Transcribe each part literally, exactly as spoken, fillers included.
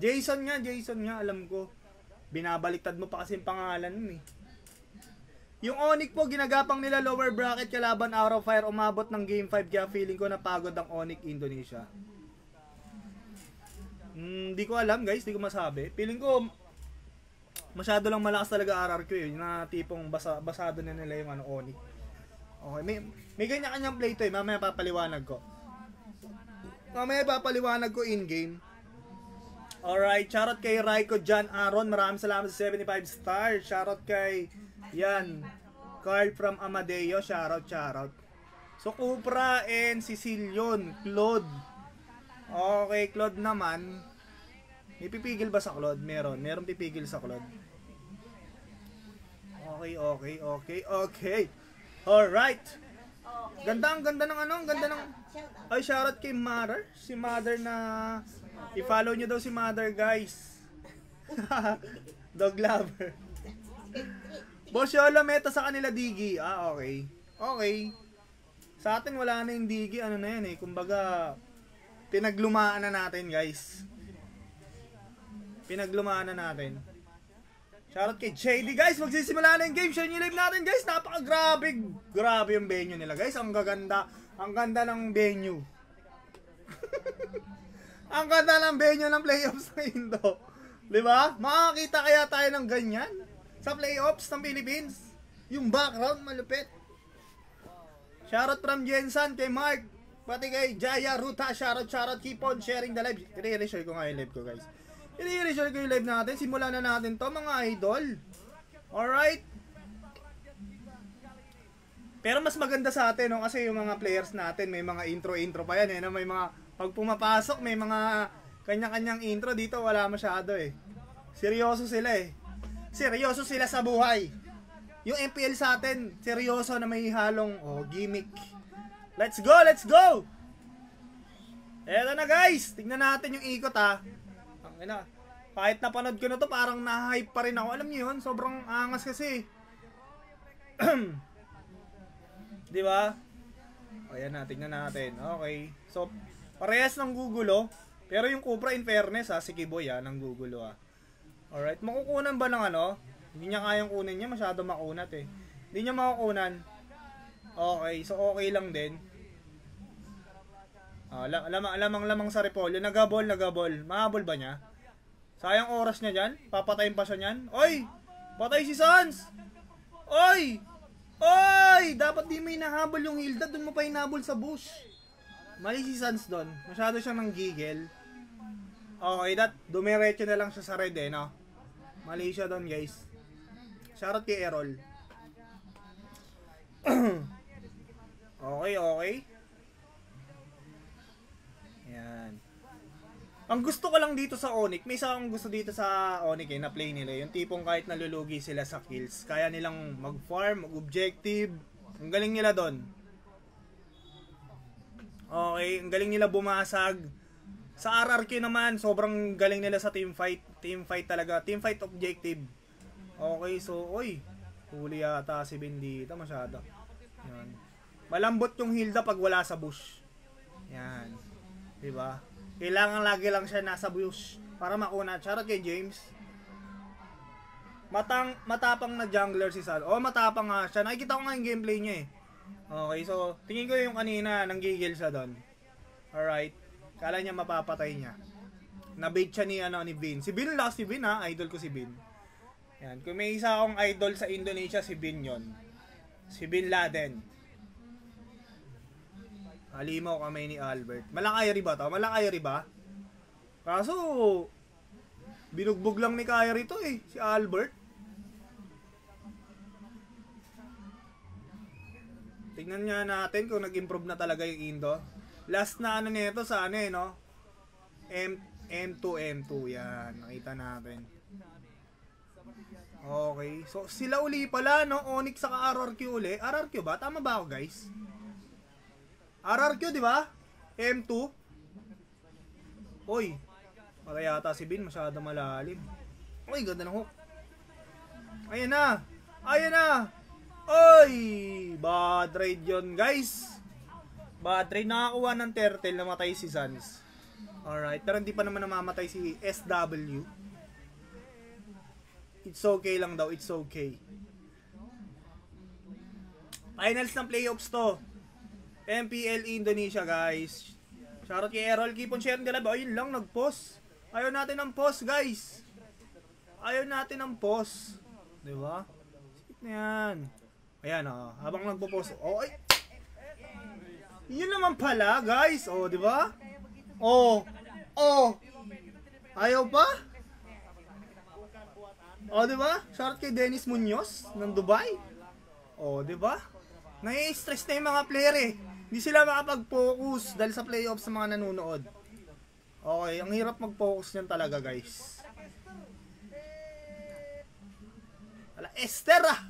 Jason nga, Jason nga, alam ko. Binabaliktad mo pa kasi yung pangalan nun eh. Yung Onic po, ginagapang nila lower bracket kalaban Arrow Fire, umabot ng game five kaya feeling ko napagod ang Onic Indonesia. Hindi mm, ko alam guys, di ko masabi. Feeling ko, masyado lang malakas talaga R R Q eh, na tipong basa, basado na nila yung ano, Onic. Okay, may, may kanya-kanyang play to eh, mamaya papaliwanag ko. Mamaya papaliwanag ko in-game. Alright, shoutout kay Raiko John Aaron, maraming salamat sa seventy-five stars. Shoutout kay... Yan, Carl from Amadeo, shoutout, shoutout. So, Cupra and Cecilion, Claude. Okay, Claude naman. May pipigil ba sa Claude? Meron, meron pipigil sa Claude. Okay, okay, okay, okay. Alright. Ganda, ang ganda ng ano, ang ganda ng... Ay, shoutout kay Mother. Si Mother na... I-follow nyo daw si Mother, guys. Dog lover. Boss Yolo, meta sa kanila Diggie. Ah, okay. Okay. Sa atin wala na yung Diggie. Ano na yan eh. Kumbaga, pinaglumaan na natin guys. Pinaglumaan na natin. Shoutout kay J D guys. Magsisimula na yung game. Share nyo live natin guys. Napaka-grabe. Grabe yung venue nila guys. Ang gaganda. Ang ganda ng venue. Ang ganda ng venue ng playoffs na Indo. Diba? Makakita kaya tayo ng ganyan? Sa playoffs ng Philippines, yung background malupit. Shoutout from Jensen kay Mark, pati kay Jaya Ruta, shoutout, shoutout, keep on sharing the live. I-re-share ko nga yung live ko guys. I-re-share ko yung live natin, simulan na natin to mga idol. Alright. Pero mas maganda sa atin no? Kasi yung mga players natin may mga intro-intro pa yan eh. No? May mga, pag pumapasok may mga kanya-kanyang intro, dito wala masyado eh. Seryoso sila eh. Seryoso sila sa buhay. Yung M P L sa atin, seryoso na may halong oh, gimmick. Let's go, let's go! Eto na guys, tignan natin yung ikot ha. Ang ina, kahit napanood ko na to, parang na-hype pa rin ako. Alam niyo yun, sobrang angas kasi. Di ba? O yan na, tignan natin. Okay, so parehas ng gugulo. Pero yung Cupra in fairness ha, si Kiboy ha, ng gugulo ha. Alright, makukunan ba ng ano? Hindi niya kayang kunin niya, masyado makunat eh. Hindi niya makukunan. Okay, so okay lang din. Ah, lamang, lamang, lamang sa repolyo. Nagabol, nagabol. Mahabol ba niya? Sayang oras niya dyan. Papatayin pa siya niyan. Oy! Patay si Sanz! Oy! Oy! Dapat di may nahabol yung Hilda. Doon mo pa hinabol sa bush. Mali si Sanz doon. Masyado siyang nanggigil. Okay, that. Dumiretso na lang siya sa red eh, no? Malaysia doon guys. Shoutout kay Erol. Okay, okay. Yan. Ang gusto ko lang dito sa Onic, may isa akong gusto dito sa Onic eh, na play nila. Yung tipong kahit nalulugi sila sa kills, kaya nilang mag-farm, mag-objective. Ang galing nila doon. Okay, ang galing nila bumasag. Sa R R Q naman, sobrang galing nila sa team fight. Team fight talaga. Team fight objective. Okay, so, oy. Huli yata si Bendita masyado. Yan. Malambot yung Hilda pag wala sa bush. Yan. Diba? Kailangan lagi lang siya nasa bush para makuna. Shoutout kay James. Matang, matapang na jungler si Sal. Oh, matapang nga siya. Nakikita ko nga yung gameplay niya eh. Okay, so, tingin ko yung kanina, nanggigil siya doon. Alright. Kala niya mapapatay niya. Nabait siya ni, ano, ni Bin. Si Bin lang, si Bin ha. Idol ko si Bin. Yan. Kung may isa akong idol sa Indonesia, si Bin yon. Si Bin Laden. Halimaw kamay ni Albert. Malakayari ba ito? Malakayari ba? Kaso, binugbog lang ni Kayari ito eh. Si Albert. Tingnan nga natin kung nag-improve na talaga yung Indo. Last na ano nito sa ano eh, no? M, M2, M2. Yan. Nakita natin. Okay. So, sila uli pala, no? Onic saka R R Q uli. R R Q ba? Tama ba ako, guys? R R Q, di ba? M two. Uy. Patay yata si Bin. Masyado malalim. Uy, ganda ng hook. Ayan na. Ayan na. Uy. Bad raid yun, guys. Bad raid. Nakakuha ng turtle. Namatay si Sanz. Alright, pero hindi pa naman namamatay si S W. It's okay lang daw, it's okay. Finals ng playoffs to. M P L Indonesia, guys. Shoutout kay Erol, keep on sharing the live. Ayun lang, nag-pause. Ayaw natin ng pause, guys. Ayaw natin ng pause. Diba? Sit na yan. Ayan, oh. Habang nagpo-pause. Oh, ay. Yun naman pala, guys. Oh, diba? Oh. Oh. Ayaw pa? Oh, diba? Shoutout kay Dennis Munoz ng Dubai. O, oh, di ba? Nai-stress na yung mga player eh. Hindi sila makapag-focus dahil sa playoffs ng mga nanonood. Okay, ang hirap mag-focus niyan talaga, guys. Ala, Esther ah!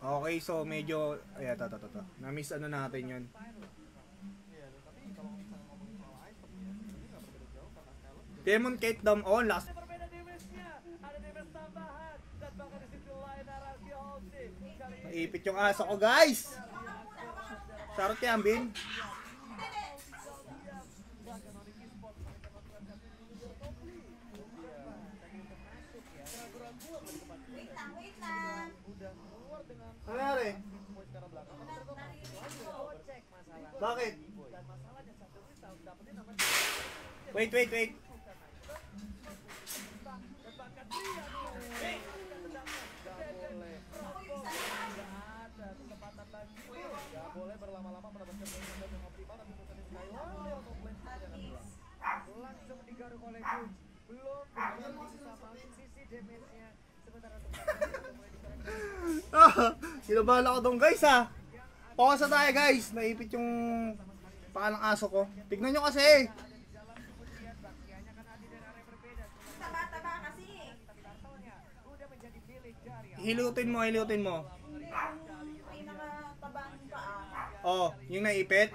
Okay, so medyo, ayan, to, to, to, to. Na-miss ano natin yun. Demon Kate Dam, oh, last. Naipit yung aso ko, guys! Sarot yan, Bin. Wait lang, wait lang. Nangyari? Bakit? Wait, wait, wait. Kinabala ko doon, guys, ha. Pausa tayo, guys. Naipit yung paa ng aso ko. Tignan nyo kasi. Taba-taba kasi. Hilutin mo, hilutin mo. May nakatabang paa. Oo, yung naipit.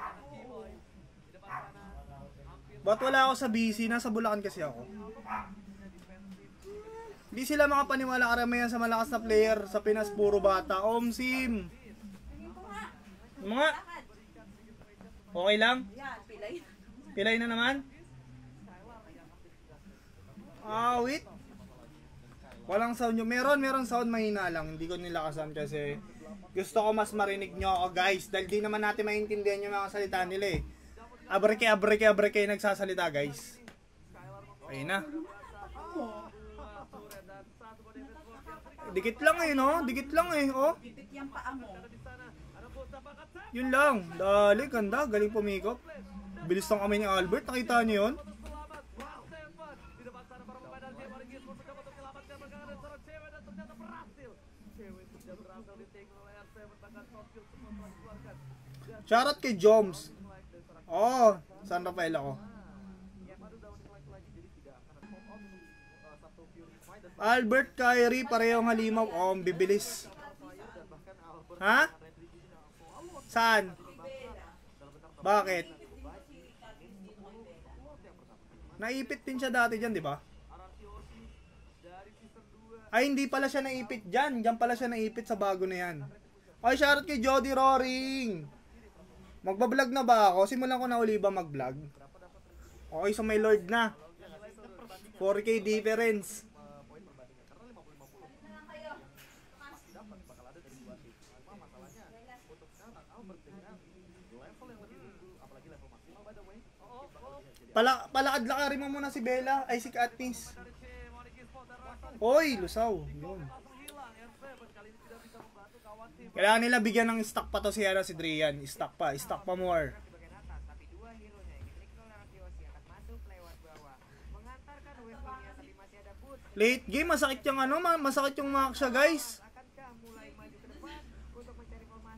Ba't wala ako sa busy? Nasa Bulacan kasi ako. Di sila makapaniwala karamihan sa malakas na player sa Pinas, puro bata. Om Sim. Mga. Okay lang? Pilay na naman? Ah, wait. Walang sound nyo. Meron, meron sound. Mahina lang. Hindi ko nilakasan kasi gusto ko mas marinig nyo ako, guys. Dahil di naman natin maintindihan yung mga salita nila eh. Abreke, abreke, abreke yung nagsasalita, guys. Ayun na. Dikit lang eh, no? Dikit lang eh, oh. Dikit yung paa mo. Yun lang. Dali, ganda. Galing pumikop. Bilis lang kami ni Albert. Nakita niyo yun? Shoutout kay Joms. Oh, San Rafael ako. Albert, Kyrie, parehong halimaw. O, oh, bibilis. Ha? Saan? Bakit? Naipit din siya dati dyan, di ba? Ay, hindi pala siya naipit dyan. Dyan pala siya naipit sa bago na yan. Ay, shoutout kay Jody Roaring. Magbablog na ba ako? Simulan ko na uli ba magblog? Okay, so may Lord na. four K difference. Pala palakad-lakarin mo muna si Bella, ay si Katniss. Oy, lusaw. Yun. Kailangan nila bigyan ng stock pa to si Hera, si Drian. Stock pa, stock pa more. Late game, masakit yung ano, masakit yung mark siya, guys.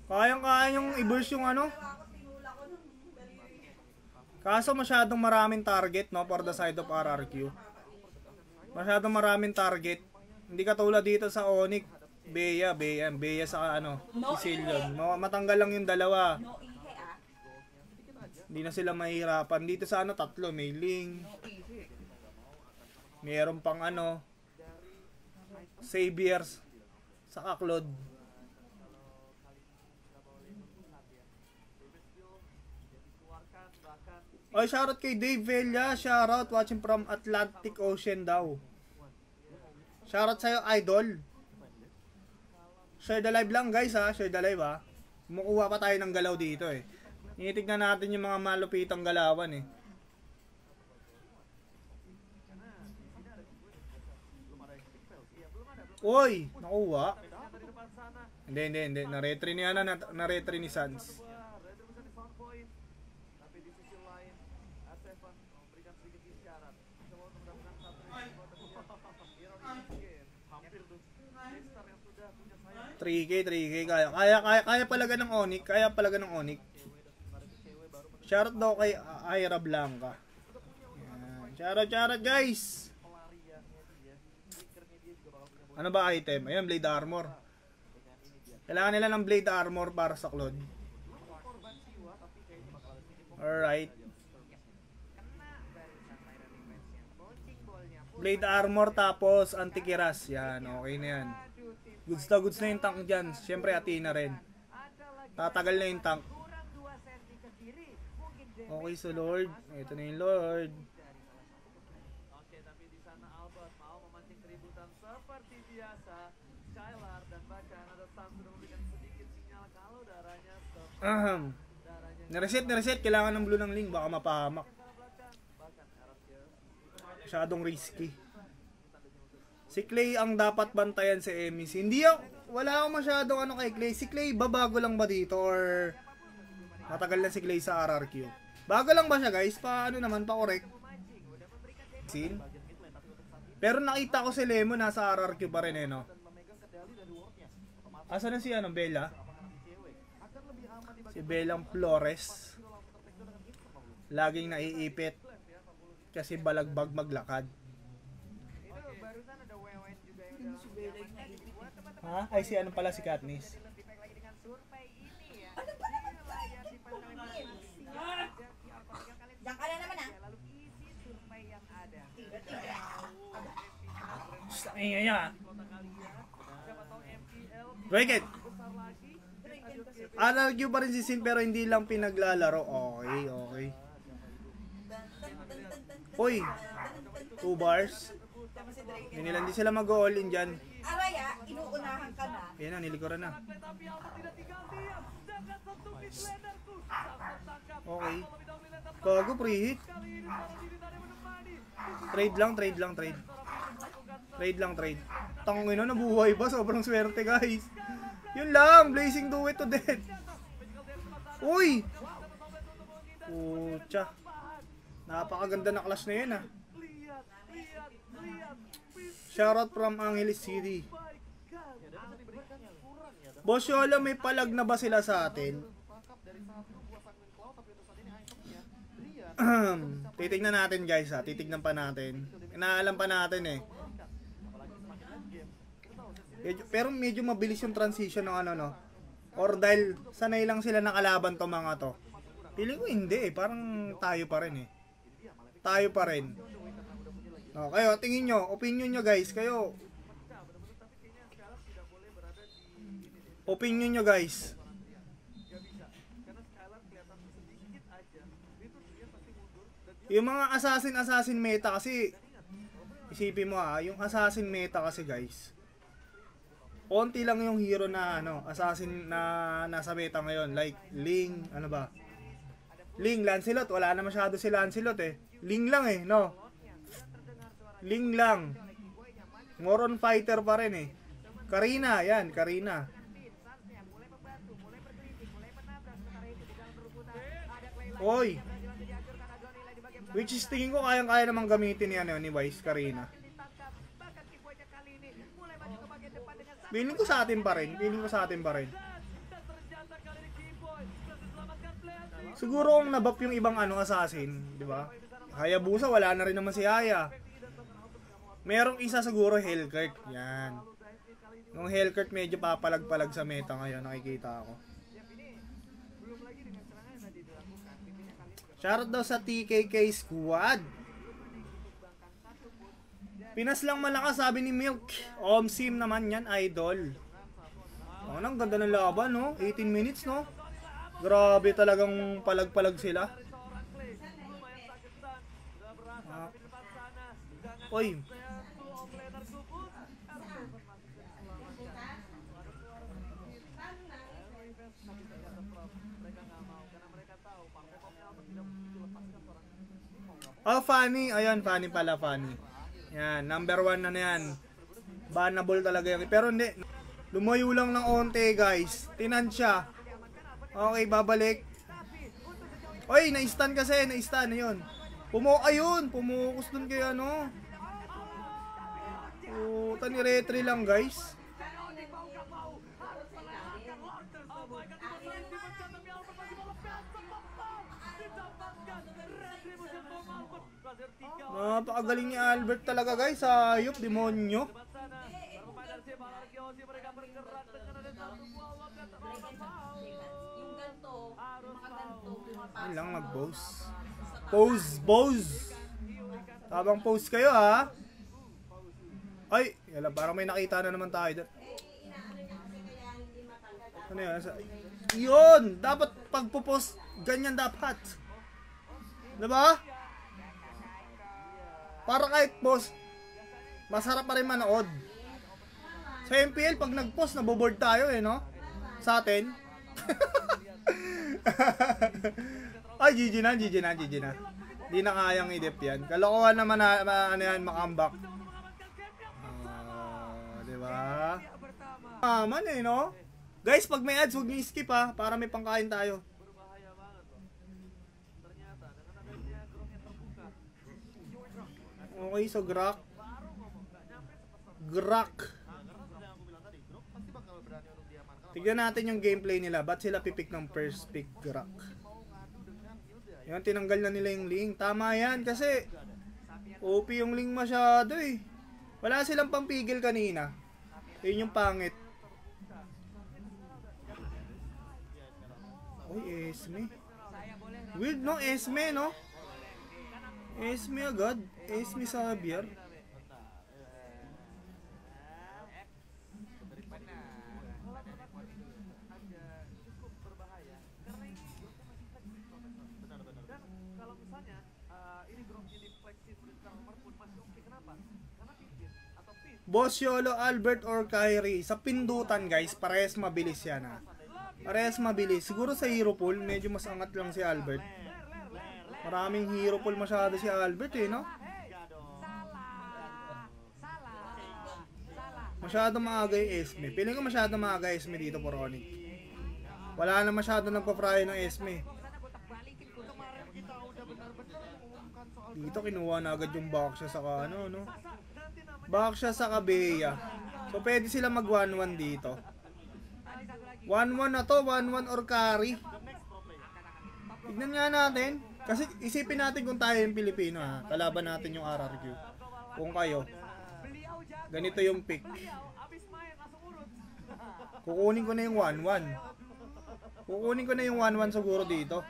Kayang-kaya yung i-burst yung ano. Kaso masyadong maraming target, no, for the side of R R Q. Masyadong maraming target. Hindi katulad dito sa O N I C, Bea, Bea, Bea sa ano, Cecilion. Matanggal lang yung dalawa. Hindi na sila mahirapan. Dito sa ano, tatlo, may Ling. Meron pang ano, Saviors sa Claude. Oy, shoutout kay Dave Vella, shoutout watching from Atlantic Ocean daw. Shoutout sa'yo, idol. Share the live lang guys ha, share the live ha. Kumukuha pa tayo ng galaw dito eh. Initignan natin yung mga malupitang galawan eh. Uy, nakuha. Hindi, hindi, hindi. Naretry niya na, naretry ni Sanz. three K, three K. Kaya, kaya, kaya, kaya palaga ng O N I C. Kaya palaga ng O N I C. Shoutout daw kay Aira Blanca. Yan. Shoutout, shoutout guys. Ano ba item? Ayan, blade armor. Kailangan nila ng blade armor para sa Claude. Alright. Blade armor tapos antikiras. Yan, okay na yan. Goods na goods na yung tank dyan. Siyempre Athena rin. Tatagal na yung tank. Okay, so Lord. Ito na yung Lord. Okay, tapi di sana Albert mau memancing keributan seperti biasa. Skylar dan bahkan ada Sanz sudah memberikan sedikit sinyal kalau darahnya stop. Nereset, nereset. Kailangan ng blue ng Ling. Baka mapahamak. Masyadong risky. Si Clay ang dapat bantayan sa Emis. Hindi ako, wala akong masyadong ano kay Clay. Si Clay babago lang ba dito or matagal na si Clay sa R R Q? Bago lang ba siya guys? Paano naman pa correct? Sin? Pero nakita ko si Lemon nasa R R Q pa rin eh no? Asa na si ano, Bella? Si Bellang Flores. Laging naiipit. Kasi balagbag maglakad. Ha? Ay, si ano pala si Katniss. Ano pa naman tayo? Diyan ka na naman ah. Sangin niya ah. Break it! R R Q pa rin si Sin pero hindi lang pinaglalaro. Okay, okay. Uy! Two bars. Yun, hindi sila mag-all in dyan. Aray ah, inuunahan ka na. Ayan na, nilikuran na. Okay. Bago, pre-hit. Trade lang, trade lang, trade. Trade lang, trade. Tangin na, nabuhay ba? Sobrang swerte, guys. Yun lang, blazing do it to death. Uy! Pucha. Napakaganda na clash na yun ah. Shoutout from Angeles City. Boss Yolo, may palag na ba sila sa atin? Titignan natin guys ha. Titignan pa natin. Inaalam pa natin eh. Pero medyo mabilis yung transition ng ano no. Or dahil sanay lang sila nakalaban to mga to. Piling ko hindi eh. Parang tayo pa rin eh. Tayo pa rin. O, kayo, tingin nyo, opinion nyo guys, kayo. Opinion nyo guys. Yung mga assassin-assassin meta kasi, isipin mo ha, yung assassin meta kasi guys, konti lang yung hero na ano, assassin na nasa meta ngayon. Like, Ling, ano ba? Ling, Lancelot, wala na masyado si Lancelot eh. Ling lang eh, no? Ling lang. Moron fighter pa rin eh. Karina, yan, Karina. Oy! Which is tingin ko kayang-kaya namang gamitin ni, ano, ni Wise, Karina. Piling ko sa atin pa rin, piling ko sa atin pa rin. Siguro kung nabap yung ibang ano assassin, di ba? Hayabusa, wala na rin naman si Haya. Merong isa siguro, Hellcurt. Yan. Yung Hellcurt medyo papalag-palag sa meta ngayon, nakikita ako. Shoutout daw sa T K K Squad. Pinas lang malakas, sabi ni Milk. Omsim naman yan, idol. Oh, ang ganda ng laban, no? eighteen minutes, no? Grabe talagang palag-palag sila. Ah. Oy. Oh, funny. Ayan, funny pala, funny. Yan, number one na na yan. Banable talaga yan. Pero hindi. Lumayo lang ng onte, guys. Tinan siya. Okay, babalik. Oy, na-stun kasi. Na-stun. Ayun. Pumo, ayun. Pumukus dun kaya, no? O, tani retry lang, guys. Napakagaling ni Albert talaga, guys. Ayop, demonyo. Ayun lang, mag-pose. Pose, pose. Tabang pose kayo, ha? Ay, yala, parang may nakita na naman tayo. Ano yun? Yun! Dapat pagpo-pose, ganyan dapat. Diba? Para kahit post, masarap pa rin manood. Sa M P L, pag nag-post, naboboard tayo eh, no? Sa atin. Ay, G G na, G G na, G G na. Hindi na kayang i-dip yan. Kalokohan naman na, ano yan, makambak. Uh, diba? Aman eh, no? Guys, pag may ads, huwag niyo skip ha, para may pangkain tayo. Okay, so Grak. Grak. Tignan natin yung gameplay nila. Ba't sila pipick ng first pick Grak? Yan, tinanggal na nila yung Ling. Tama yan, kasi O P yung Ling masyado eh. Wala silang pampigil kanina. Yun yung pangit. Uy, Esme. Weird no, Esme no? Esme agad. Esme sa Javier. Boss Yolo, Albert or Kyrie. Sa pindutan guys, parehas mabilis yan ha. Parehas mabilis. Siguro sa hero pool, medyo mas angat lang si Albert. Maraming hero pool masyado si Albert eh, no? Masyado maaga yung Esme. Piling ko masyado maaga yung Esme dito, Poronic. Wala na masyado nagpa-fry ng Esme. Dito kinuha na agad yung Baxia saka ano, no? Baxia saka Bea. So pwede sila mag one one dito. one one na to, one one or carry. Tignan nga natin. Kasi isipin natin kung tayo yung Pilipino ha, kalaban natin yung R R Q. Kung kayo, ganito yung pick. Kukunin ko na yung one one. Kukunin ko na yung one one siguro dito.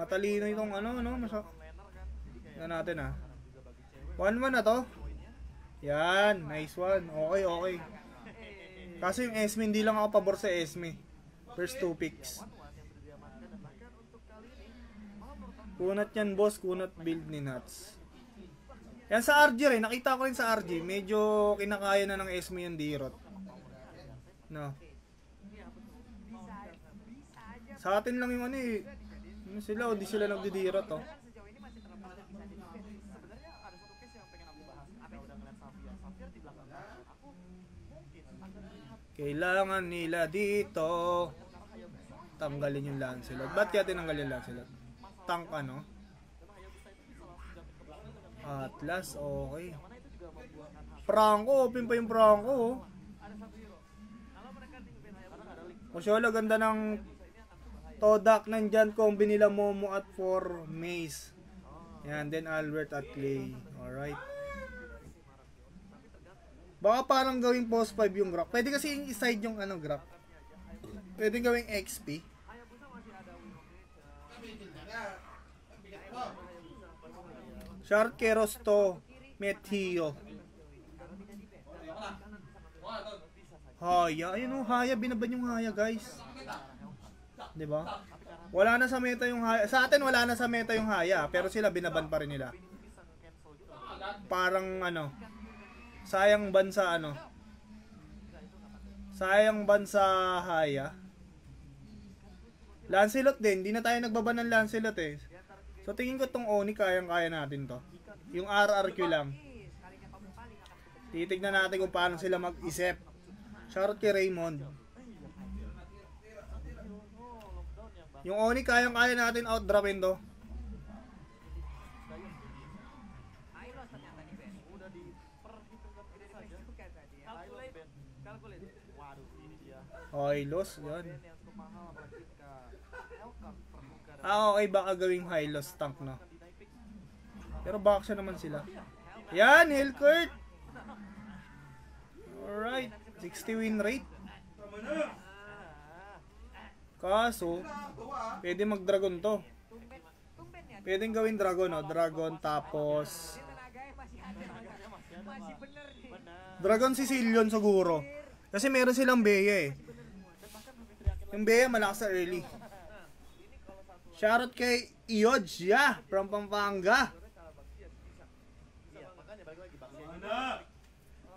Matalino itong ano, ano, masak. Tignan natin ha. one one na to. Yan, nice one. Okay, okay. Kasi yung Esme, hindi lang ako pabor sa Esme. First two picks. Kunat yan, boss. Kunat build ni Nuts. Yan sa R G rin. Nakita ko rin sa R G. Medyo kinakaya na ng Esme yung D-Rot. No. Sa atin lang yung ano eh. Sila o di sila nagdi-D-Rot oh. Kailangan nila dito tanggalin yung Lancelot. Ba't kaya tinanggalin yung Lancelot? Tank ano? Atlas, okay. Franco, open pa yung Franco. Osyola, ganda ng Todak. Nandyan kombi nila Momo at four Maze. Yan, then Albert at Clay. Alright. Baka parang gawing post five yung Grak. Pwede kasi yung side yung ano Grak. Pwedeng gawing X P. Shard Kerosto Methio. Haya, ayun o, haya, binabad yung haya guys. Diba? Wala na sa meta yung haya. Sa atin wala na sa meta yung haya, pero sila binaban pa rin nila. Parang ano, sayang ban sa ano, sayang ban sa haya. Lancelot din, hindi na tayo nagbaban ng Lancelot eh. So tingin ko itong Oni kayang-kaya natin to. Yung R R Q lang. Titignan natin kung paano sila mag-isip. Shoutout kay Raymond. Yung Oni kayang-kaya natin outdrawin to. Okay, loss yun. Ah, okay, baka gawing high loss tank na. Pero Baxia naman sila. Yan, Hellcurt. Alright, sixty win rate. Kaso, pwede mag-dragon to. Pwede gawin dragon, oh. Dragon, tapos dragon Cecilion siguro. Kasi meron silang Beya eh. Yung Beya malakas sa early. Shoutout kay Iodja from Pampanga.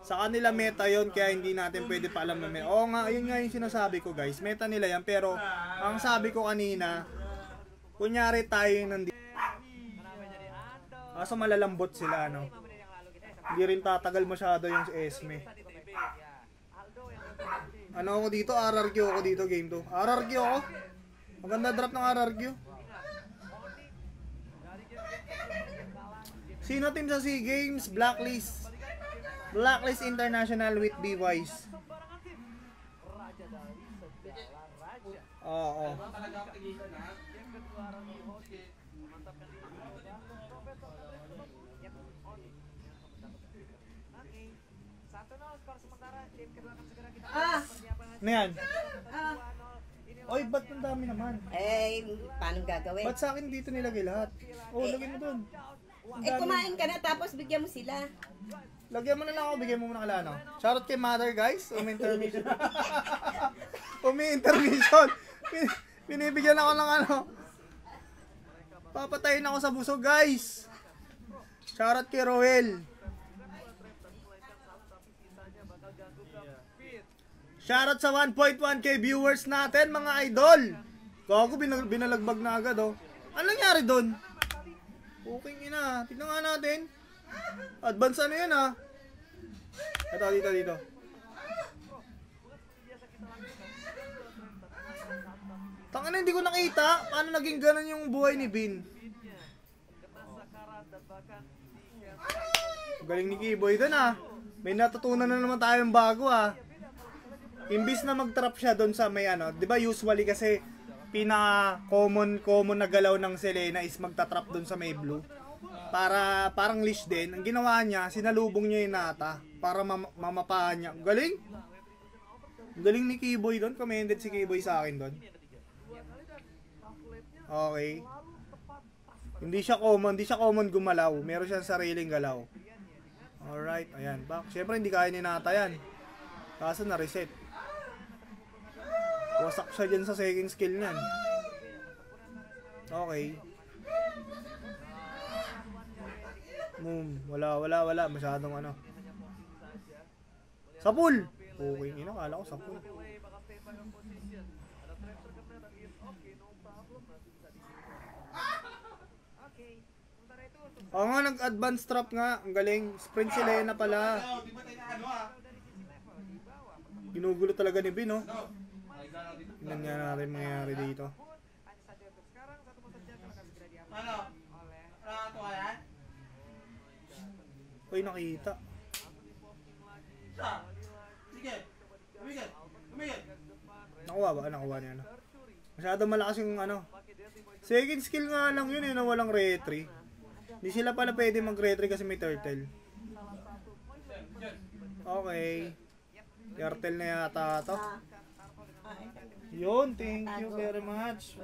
Sa kanila meta yon, kaya hindi natin pwede pa alam na meta. Oo nga, yun nga yung sinasabi ko guys. Meta nila yan, pero ang sabi ko kanina, kunyari tayo yung nandito. Kaso malalambot sila, no? Hindi rin tatagal masyado yung Esme. Ano ako dito? R R Q ako dito, game to. R R Q ako? Maganda drop ng R R Q. Sino team sa SEA Games? Blacklist. Blacklist International with B Wise. Oo. Ah! Ano yan? Ah! Oy, ba't ang dami naman? Eh, paano gagawin? Ba't sa akin dito nilagay lahat? Oh, lagay mo dun. Eh, kumain ka na tapos bigyan mo sila. Lagyan mo na lang ako, bigyan mo muna kalano. Shoutout kay Mother, guys. Umi-intermission. Umi-intermission. Binibigyan ako ng ano. Papatayin ako sa buso, guys. Shoutout kay Roel. Shoutout sa one point one K viewers natin, mga idol. Gago, binalagbag na agad, oh. Anong nangyari doon? Okay na. Tignan nga natin. Advance ano yan, ha? Ito, dito, dito. Tangina, hindi ko nakita. Paano naging ganun yung buhay ni Bin? Galing ni Kiboy doon, ha? May natutunan na naman tayong bago, ha? Imbis na mag-trap siya doon sa may ano, 'di ba usually kasi pinaka-common common na galaw ng Selena is magta-trap doon sa may blue. Para parang leash din. Ang ginawa niya, sinalubong niya 'yung nata para mam mamapahan niya. Galing. Galing ni Kiboy doon, commended si Kiboy sa akin doon. Okay. Hindi siya common, hindi siya common gumalaw. Meron siyang sariling galaw. Alright, ayan. Bak, syempre hindi kaya ni nata 'yan. Kaso na-reset. Wasak siya dyan sa second skill niyan. Okay. Boom. Wala, wala, wala. Masyadong ano. Sa pool! Okay, inakala ko sa pool. Oo nga, nag-advance trap nga. Ang galing. Sprint si Lena pala. Ginugulo talaga ni Bin, no? Tignan nga natin mangyayari dito. Uy, nakita. Nakuha ba? Nakuha niya, no? Masyado malakas yung ano. Second skill nga lang yun eh, na walang retry. Hindi sila pala pwede mag-retry kasi may turtle. Okay. Turtle na yata ito. Yun, thank you very much.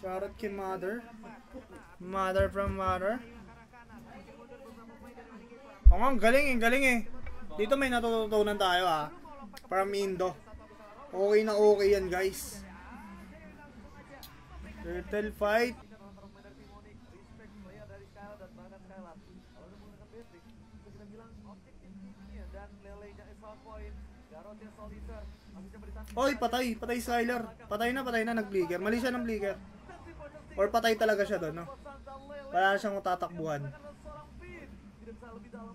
Shout out kay Mother. Mother from Mother. Oo nga, ang galing eh, galing eh. Dito may natutunan tayo ah. From Indo. Okay na okay yan guys. Turtle fight. Oy, patay, patay Skylar. Patay na, patay na, nag-bleaker. Mali siya ng bleaker. Or patay talaga siya doon, no? Wala siyang matatakbuhan.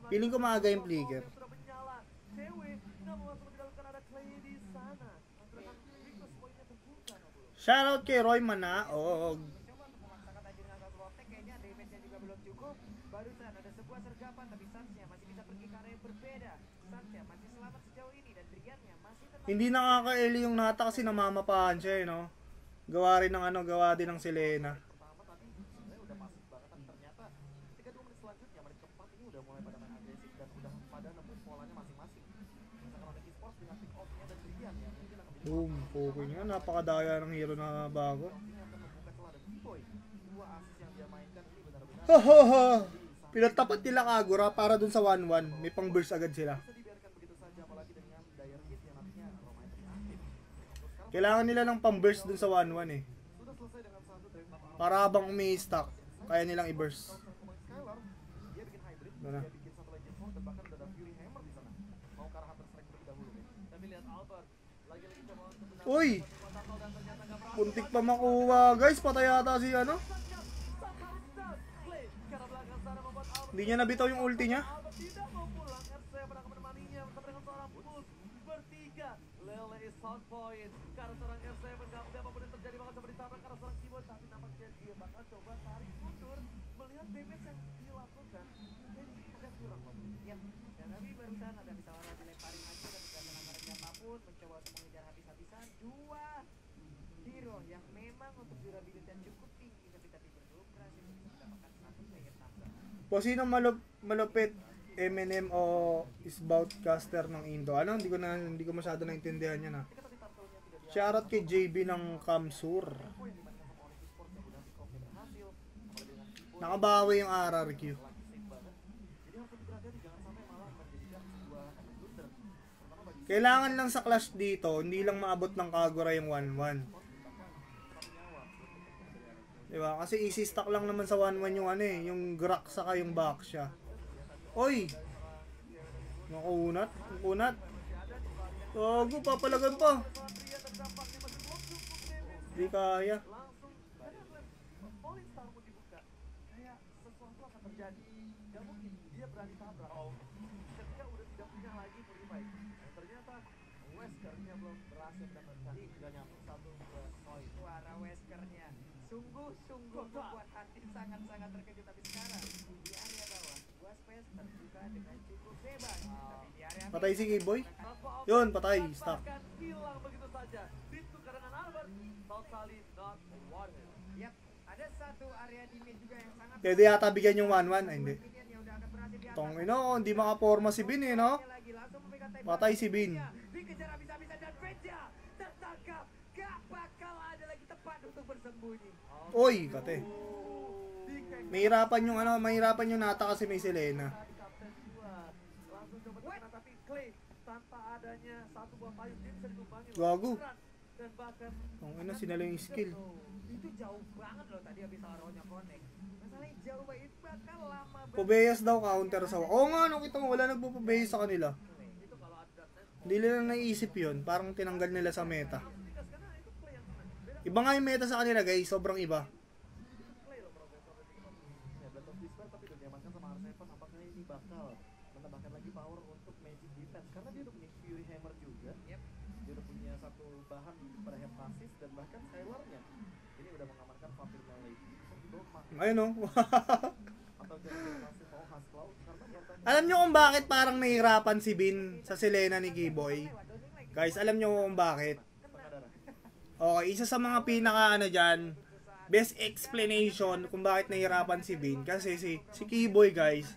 Piling ko maaga yung bleaker. Shoutout kay Roy Manaog. Hindi nakaka-eli yung nata kasi namamapahan siya eh, no? Gawa rin ng ano, gawa din ng Selena. Boom, pokoy niya. Napakadaya ng hero na bago. Ho ho ho! Pinatapat nila Kagura para dun sa one one. May pang burst agad sila. Kailangan nila ng pang-burst dun sa one one eh. Para habang umi-stack, kaya nilang i-burst. Doon na. Uy! Puntik pa makuha guys. Patay yata si ano. Hindi niya nabitaw yung ulti niya. Po, sino malup malupit? M and M o Scoutcaster ng Indo? Ano? Hindi ko na, hindi ko masyado naintindihan niya na. Shoutout kay J B ng Kamsur. Nakabawi yung R R Q. Kailangan lang sa clash dito, hindi lang maabot ng Kagura yung one one. Diba? Kasi easy stack lang naman sa one one yung ano eh, yung Grak saka yung Baxia. Oy! Nakunat, nakunat. Tago, papalagan pa. Di kaya. Sungguh membuat hati sangat-sangat terkejut. Tapi sekarang di area bawah Wise terbuka dengan cukup bebas. Tapi di area patay si Kiboy. Yun, patay. Stop. Hilang begitu saja. Ditukar dengan Albert. Totally not warning. Yep. Ada satu area di mid juga yang sangat. Pwede yata bigyan yung one one. Ay, hindi. Tong ino, hindi makaporma si Bin eh, no? Patay si Bin. Dikejar habis-habisan dan Baxia tertangkap. Gak bakal ada lagi tempat untuk bersembunyi. Oy, kate. Mahirapan yung ano, mahirapan yung nata kasi may Selena. Gago. Ang ina, sinala yung skill. Pobeyas daw counter sa... Oo nga, nakita mo, wala nagpupobeyas sa kanila. Hindi nila naisip yun, parang tinanggal nila sa meta. Iba nga yung meta sa kanila guys, sobrang iba. Ayun o. Alam nyo kung bakit parang nahihirapan si Bin sa Selena ni Kiboy? Guys, alam nyo kung bakit? Okay, isa sa mga pinaka ano dyan, best explanation kung bakit nahirapan si Bin. Kasi si, si Kiboy guys,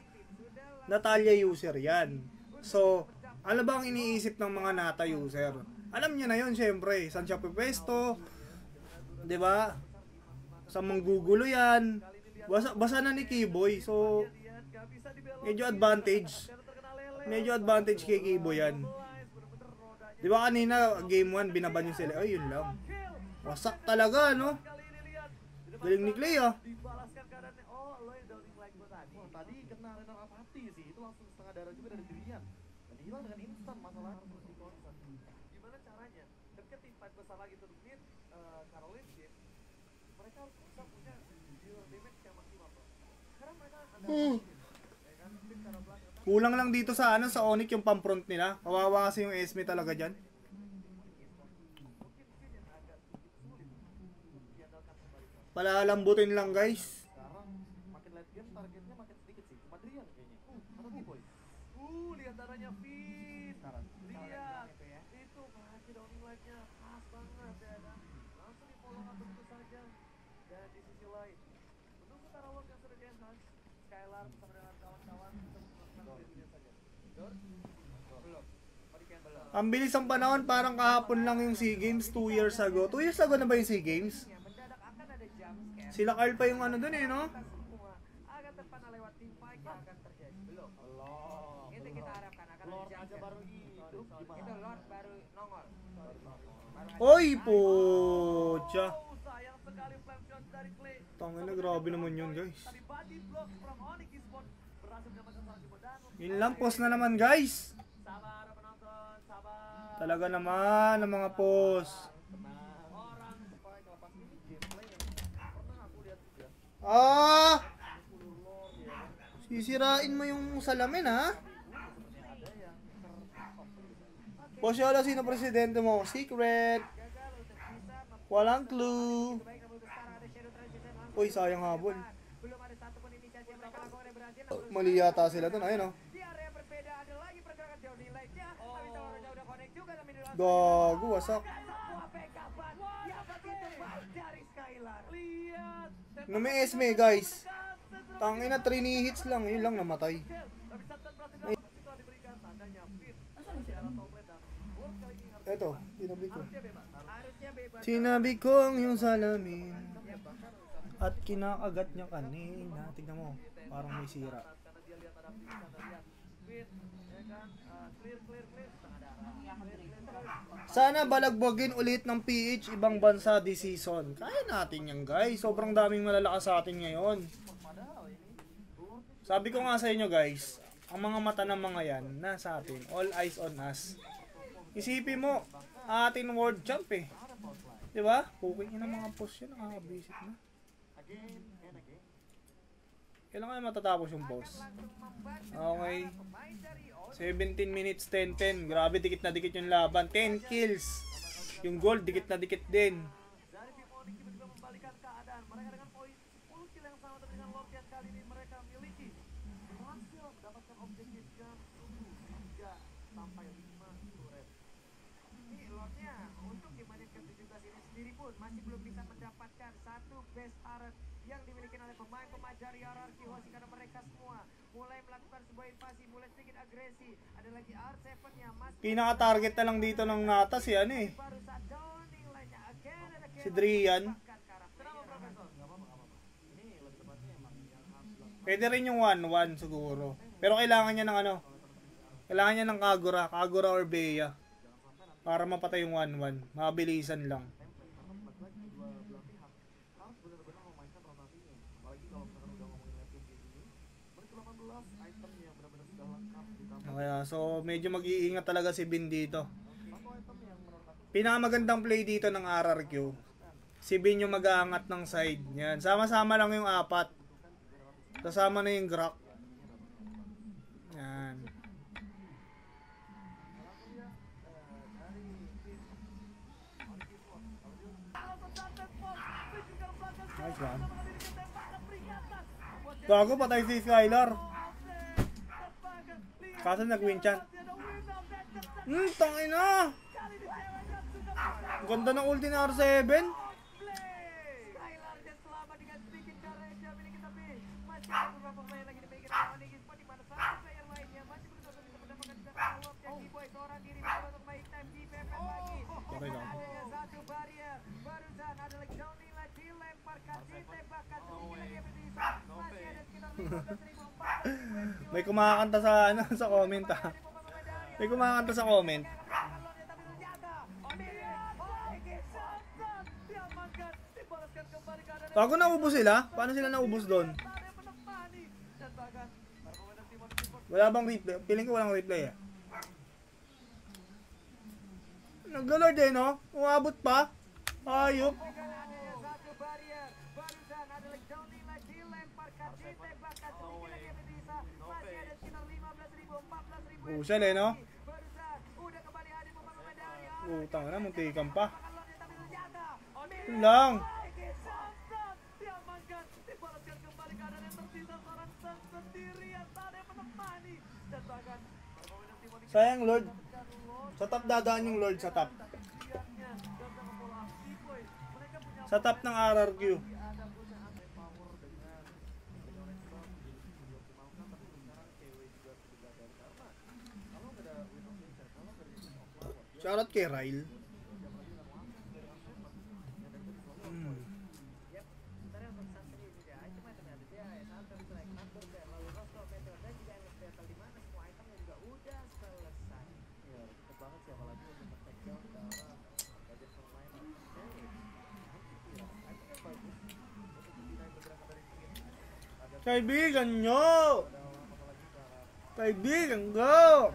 Natalia user yan. So, ano ba ang iniisip ng mga Nata user? Alam niya na yun, syempre. Saan siya pepesto? Diba? Saan manggugulo yan? Basa, basa na ni Kiboy. So, medyo advantage. Medyo advantage kay Kiboy yan. Diba kanina, game one, binaban yung sila. Ay, yun lang. Wasak talaga, no? Galing ni Clay, ah. Hmm. Kulang lang dito sa ano, sa Onic yung pampront nila. Kawawa kasi yung Esme talaga dyan. Palalambutin lang, guys. Ang bilis ang panahon, parang kahapon lang yung SEA Games two years ago. two years ago na ba yung SEA Games? Sila Carl pa yung ano dun eh, no? Oy po! Tsa! Tangin na, grabe naman yun, guys. Yun lang, post na naman, guys. Talaga naman ang mga post. Ah! Sisirain mo yung salamin, ha? Posyola, sino presidente mo? Secret. Walang clue. Uy, sayang habol. Mali yata sila dun. Ayun, oh. Gago, wasak. Numi-Esme, guys. Tangina, three hits lang. Yun lang, namatay. Eto, tinabi ko. Tinabi ko ang yung salamin. At kinakagat niya kanina. Tignan mo, parang may sira. Sana balagbagin ulit ng P H ibang bansa this season. Kaya natin yan, guys. Sobrang daming malalakas sa atin ngayon. Sabi ko nga sa inyo, guys, ang mga mata ng mga yan na sa atin. All eyes on us. Isipin mo, atin world champ eh. Diba? Pukin na mga post yan. Nakakabisit na. Kailan kaya matatapos yung post? Okay. seventeen minutes, ten ten. Grabe, dikit na dikit yung laban. ten kills. Yung goal, dikit na dikit din. Pinaka-target na lang dito ng nata si ano eh. Si Drian. Pwede rin yung one one siguro. Pero kailangan niya ng ano. Kailangan niya ng Kagura. Kagura or Beya. Para mapatay yung one one. Mabilisan lang. Kaya, so medyo mag-iingat talaga si Bin dito. Pinakamagandang play dito ng R R Q. Si Bin yung mag-aangat ng side. Yan. Sama-sama lang yung apat. Kasama na yung Grak. Yan. Nice one. Gago, patay si Skylar. Kaso nag-win chan. Hmm, tangin na. Ganda ng ulti na R seven. Regal. May kumakanta sa ano sa comment ah. May kumakanta sa comment. Bago naubos sila? Paano sila naubos doon? Wala bang replay? Piling ko walang replay eh. Nag-lord eh no? Umabot pa? Ayop. Busal eh no? Utang na, muntikan pa. Yun lang. Sayang Lord. Sa top dadaan yung Lord sa top. Sa top ng R R Q. Shoutout kay Ryle. Kaibigan nyo! Kaibigan ko!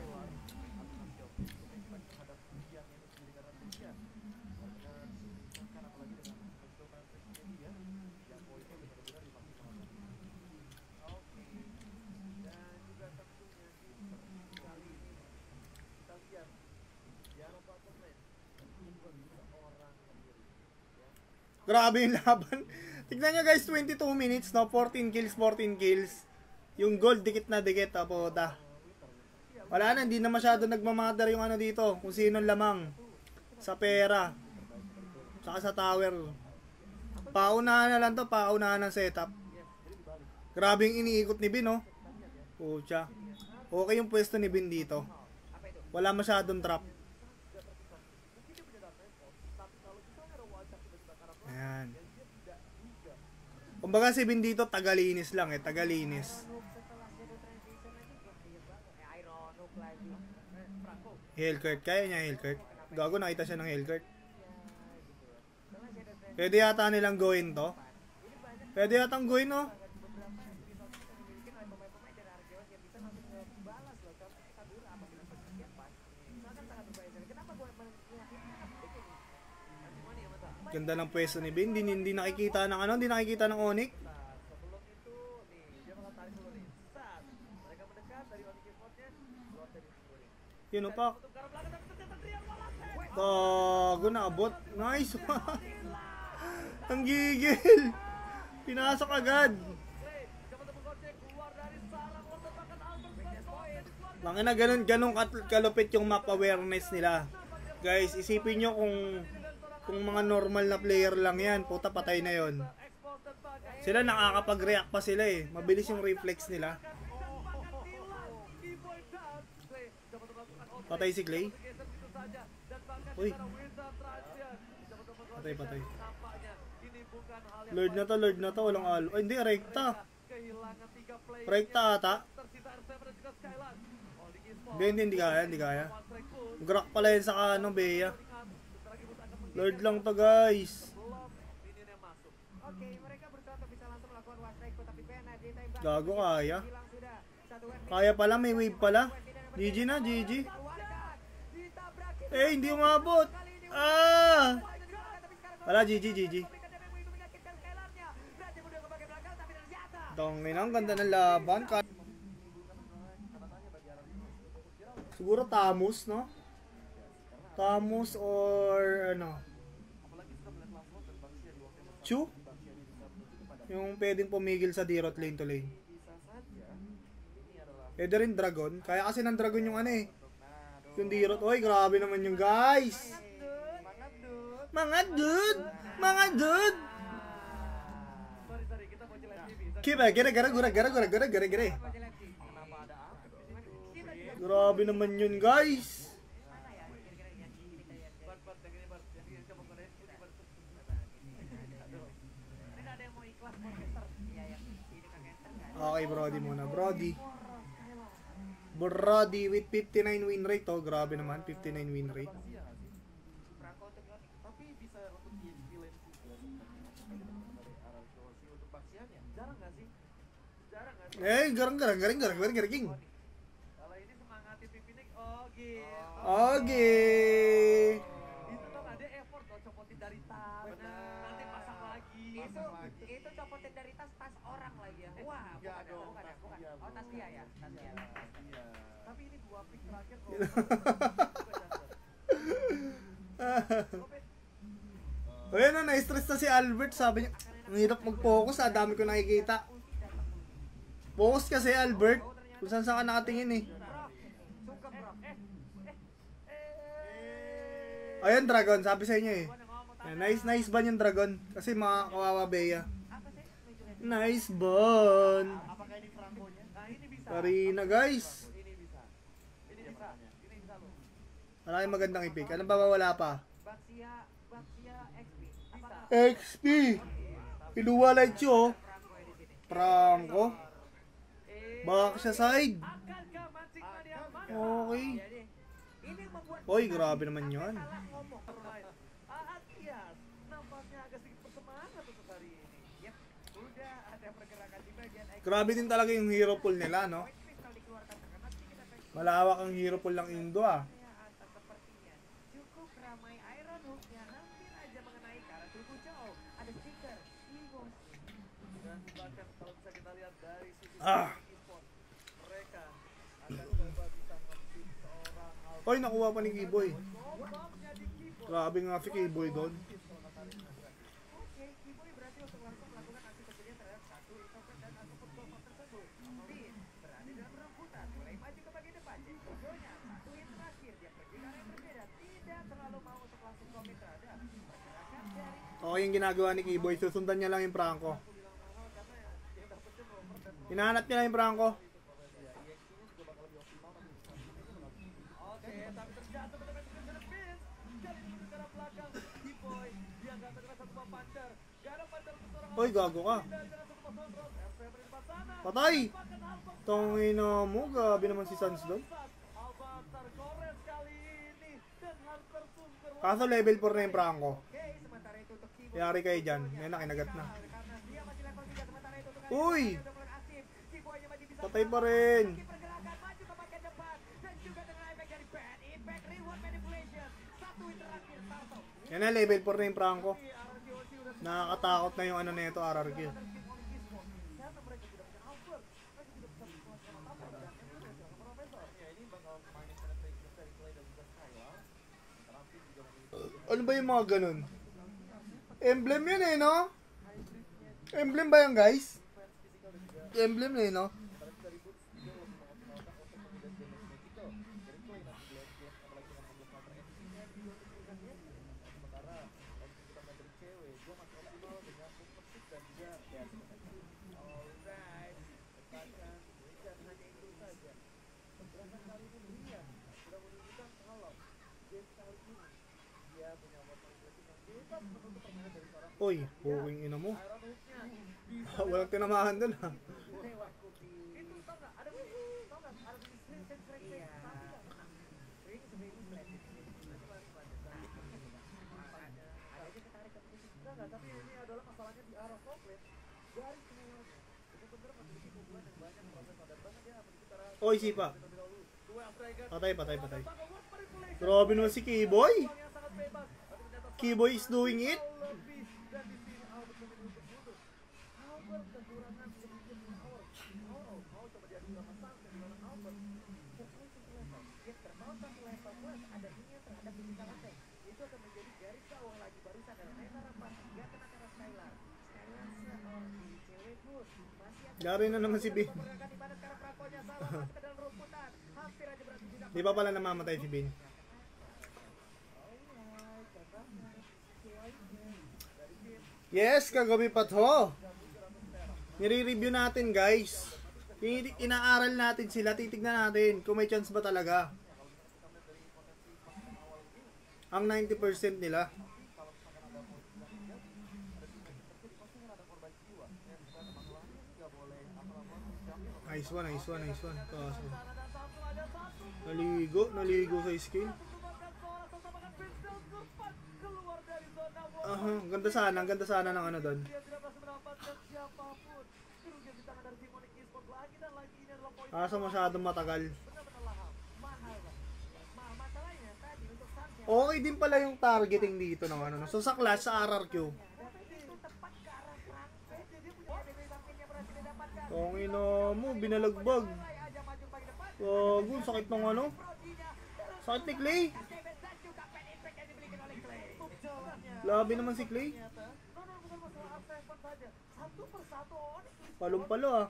Grabe yung laban. Tignan nyo guys, twenty-two minutes no, fourteen kills, fourteen kills. Yung gold, dikit na dikit, apo, ta. Wala na, hindi na masyado nagmamatter yung ano dito, kung sino lamang. Sa pera. Saka sa tower. Paunahan na lang to, paunahan ng setup. Grabe yung iniikot ni Bin, no? Pucha. Okay yung pwesto ni Bin dito. Wala masyadong trap. Ayan. Kumbaga si Bin dito, tagalinis lang eh, tagalinis. Hellcurt, kaya niya Hellcurt. Gago, nakita siya ng Hellcurt. Pwede yata nilang gawin to. Pwede yata ang gawin no. Ganda ng pwesto ni Bin, hindi, hindi nakikita ng ano, hindi nakikita ng O N I C. Yun o pa. Tago, naabot. Nice one. Ang gigil. Pinasok agad. Mga na ganun, ganun kalupit yung map awareness nila. Guys, isipin nyo kung Kung mga normal na player lang yan, puta patay na yon. Sila nakakapag-react pa sila eh. Mabilis yung reflex nila. Patay si Clay. Uy. Patay, patay. Lord na to, Lord na to. Walang alo. Ay, hindi, rekta. Rekta ata. Hindi, hindi, hindi kaya, hindi kaya. Grak pala yan sa kanong Bea. Lord lang to guys. Gago kaya. Kaya pala, may wave pala. G G na, G G. Eh, hindi umabot. Ah! Wala, G G, G G. Dangin, ang ganda ng laban. Siguro Tamus, no? Tamus or ano? Chu? Yung pwedeng pumigil sa D-Rot lane to lane. Pwede rin Dragon. Kaya kasi ng Dragon yung ano eh. Yung D-Rot. Oy, grabe naman yung guys. Mga dude! Mga dude! Kiba, gire, gire, gire, gire, gire, gire, gire, gire. Grabe naman yun guys. Okay, Brody muna. Brody. Brody with fifty-nine win rate. Oh, grabe naman. fifty-nine win rate. Eh, garang garang garang garang garang garang garang. Kalau ini semangat pipinik, oke. Oke. Itu tuh ada effort loh, copotin dari tas. Nanti pasang lagi. Itu itu copotin dari tas tas orang lagi ya. Wah, bukan bukan bukan. Oh, tas dia ya, tas dia. Tapi ini dua pick terakhir kok. Ayun na, na-stress na si Albert, sabi niya. Ang hirap mag-focus, ah, dami ko nakikita. Focus kasi Albert, kung saan saan ka nakatingin eh. Ayun, Dragon, sabi sa inyo eh. Nice, nice ban yung Dragon. Kasi mga kawawa beya. Nice ban. Karina guys. Wala kayong magandang ipik. Anong ba wala pa? X P. Piluwa light siya oh. Franco. Back siya side. Okay. Oy, grabe naman yun. Grabe din talaga yung hero pool nila, no? Malawak ang hero pool ng Indo, ah. Ah. Oy, nakuha pa ni Kiboy. Grabe nga si Kiboy doon. Okay yung ginagawa ni Kiboy. Susundan niya lang yung Franco. Hinahanap niya lang yung Franco. Oy, gago ka. Patay! Tangina mo, gabi naman si Sanz doon. Kaso level four na yung Franco. Yari kayo dyan. May nakinagat na. Uy! Patay pa rin. Yan na, level four na yung Franco. Nakakatakot na yung ano na ito, R R Q. Ano ba yung mga ganun? Emblem yun eh, no? Emblem ba yan, guys? Emblem na eh, no? Uy, buwing ina mo. Walang tinamahan doon ha. Uy, sipa. Patay, patay, patay. Grabe naman si Kiboy. Kiboy is doing it. Dari na naman si Bin. Di ba pala namamatay si Bin? Yes, kagabi pa to. Nire-review natin guys. Inaaral natin sila. Titignan natin kung may chance ba talaga. Ang ninety percent nila. Nice one, nice one, nice one. Kaso naligo, naligo sa skin. Aha, uh, ganda sana, ganda sana ng ano doon. Kaso masyadong matagal. Okay din pala yung targeting dito ng ano. So sa class, sa R R Q. Tangin na mo, binalagbag. Oh, uh, sakit ng ano. Sakit ni Clay. Labi naman si Clay. Palumpalo ah.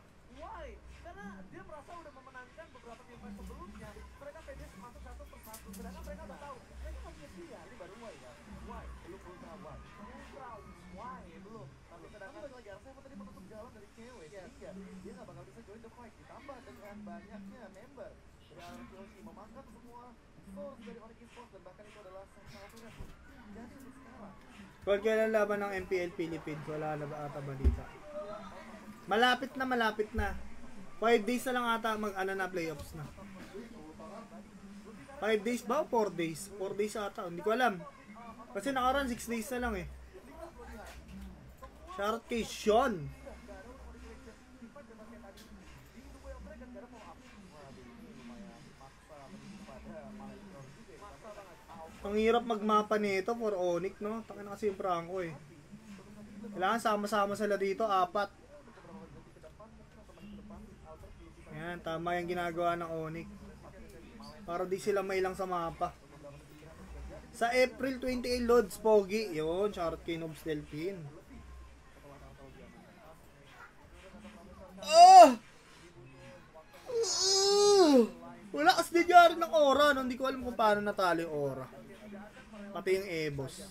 Kung kailan laban ng M P L Philippines, wala na ba ata balita? Malapit na, malapit na. five days na lang ata mag-ano na playoffs na. five days ba o four days? four days ata, hindi ko alam. Kasi nakaraan six days na lang eh. Shout kay Sean. Ang hirap magmapa nito for O N I C, no? Tangina kasi yung Franco eh. Kailangan sama-sama sila dito, apat. Ayan, tama yung ginagawa ng O N I C. Para di sila may lang sa mapa. Sa April twenty-eighth, Lods, Pogi. Yun, Charot King of Stelpin. Oh! Uh! Wala kasi di diyari ng Aura. No? Hindi ko alam kung paano natalo yung Aura. Pati yung Ebos.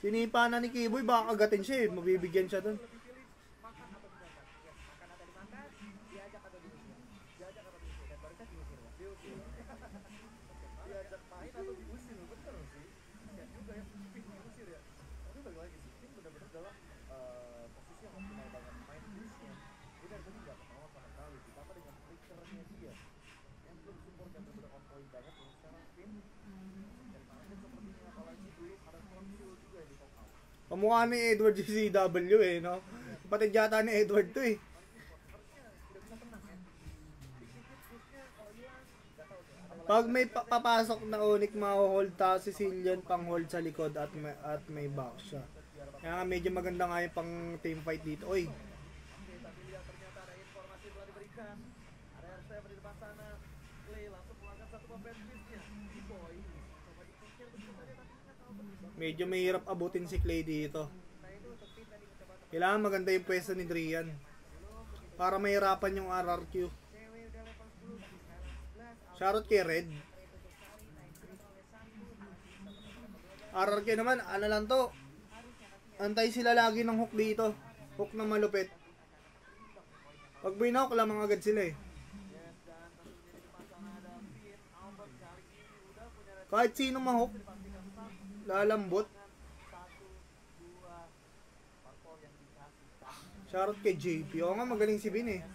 Sinipa na ni Kiboy, baka kagatin siya eh. Mabibigyan siya dun. Kamukha ni Edward G C W eh, no? Kapatid yata ni Edward to eh. Pag may pa papasok na O N I C, mahuhold ta si Cecilion pang hold sa likod at may, at may Baxia. Kaya medyo maganda nga yung pang team fight dito. Oy! Medyo mahirap abutin si Clay dito. Kailangan maganda yung pwesto ni Drian. Para mahirapan yung R R Q. Shoutout kay Red. R R Q naman, ano lang to. Antay sila lagi ng hook dito. Hook na malupit. Pag binahook, lamang agad sila eh. Kahit sino mahook. Lalambot. Shoutout kay J P. Oo nga, magaling si Bin eh.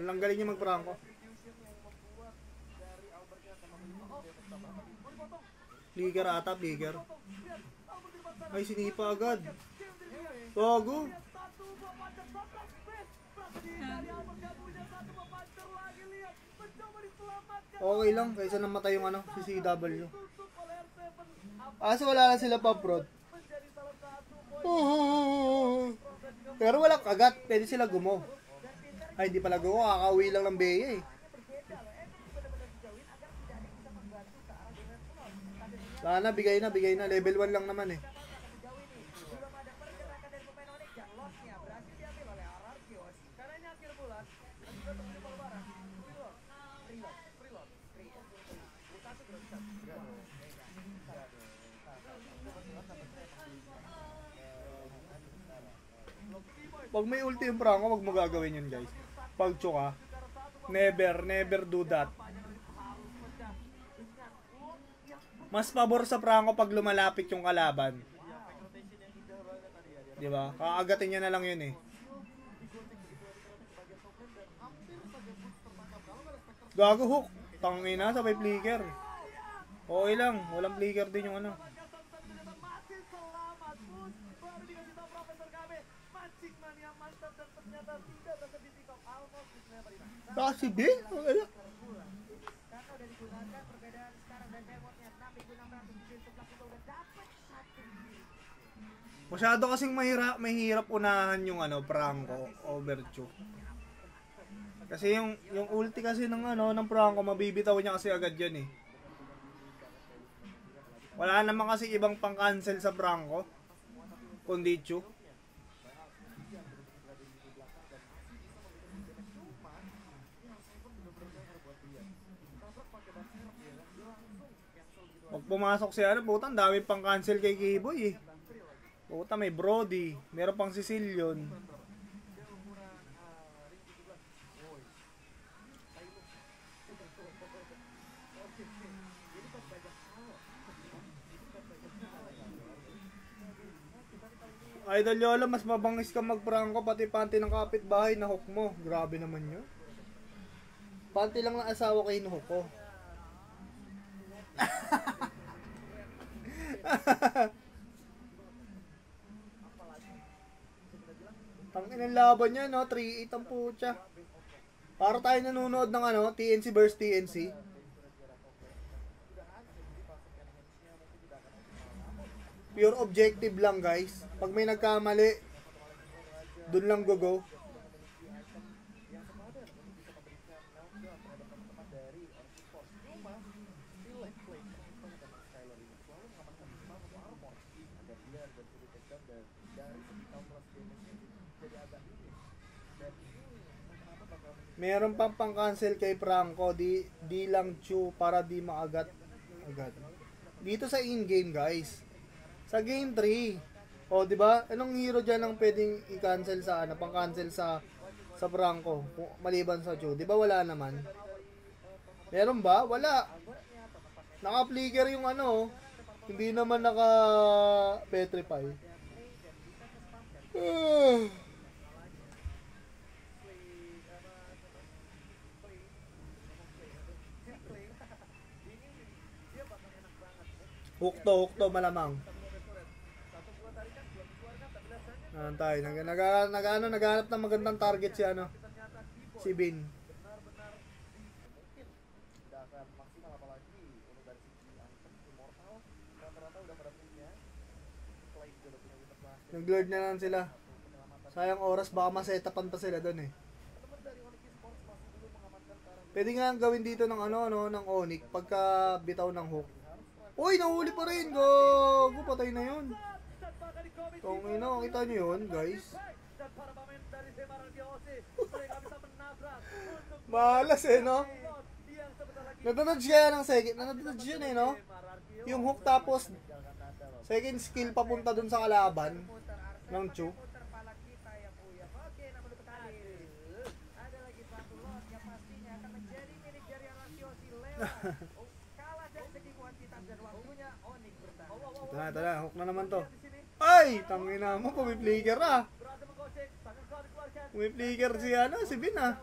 Walang galing niya mag-prank ko. Liger ata, liger. Ay, sinipa agad. Togo. Okay lang, kaysa namatay yung ano, si C W. Kasi wala na sila pa-prod. Oh. Pero walang kagat. Pwede sila gumo. Ay, hindi pala gumo. Kakauwi lang ng beya eh. Sana, bigay na, bigay na. Level one lang naman eh. Pag may ulti yung Franco, wag mo gagawin yun guys. Pag tsuka, never, never do that. mas pabor sa Franco pag lumalapit yung kalaban. Diba? Kaagatin niya na lang yun eh. Gago hook. Tangina, sabay flicker. Okay lang, walang flicker din yung ano. Kasi di? Masyado kasing mahirap, mahirap unahan yung ano, Franco over Chu. Kasi yung yung ulti kasi ng ano ng Franco, mabibitaw niya kasi agad 'yan eh. Wala naman kasi ibang pang-cancel sa Franco kundi Chu. Pag pumasok si ano, puta, ang dami pang cancel kay Kiboy eh. Puta, may Brody, meron pang Cecilion. Idol Yola, mas mabangis ka mag-Franco, pati panty ng kapitbahay na hook mo. Grabe naman yun. Panty lang na asawa kayo na hook ko. Tangin ang laban niya, no? three eight ang putya. Para tayo nanonood ng ano, T N C versus T N C. Pure objective lang, guys. Pag may nagkamali, dun lang go-go. Meron pang pang-cancel kay Franco, di, di lang Chu para di maagat agad. Dito sa in-game, guys. Sa game three. O, di ba? Anong hero diyan ang pwedeng i-cancel sa ano, pang-cancel sa sa Franco maliban sa Chu? Di ba wala naman? Meron ba? Wala. Naka-flicker yung ano. Hindi naman naka-petrify. Uh. Hukto, hukto, malamang. Ayan tayo. Nag-ano, nag, nag, naghanap ng magandang target si ano, si Bin. Nag-lord na lang sila. Sayang oras, baka masetapan pa sila doon eh. Pwede nga gawin dito ng ano, ano, ng O N I C pagka bitaw ng hook. Uy, nahuli pa rin! Go! Go, patay na yun. Kung ino, kita nyo yun, guys. Malas eh, no? Nadododge kaya ng second. Nadododge yun eh, no? Yung hook tapos second skill papunta dun sa kalaban ng Chu. Tara, tara, hook na naman to. Ay! Tangina mo, pumipligger ah. Pumipligger si ano, si Bin ah.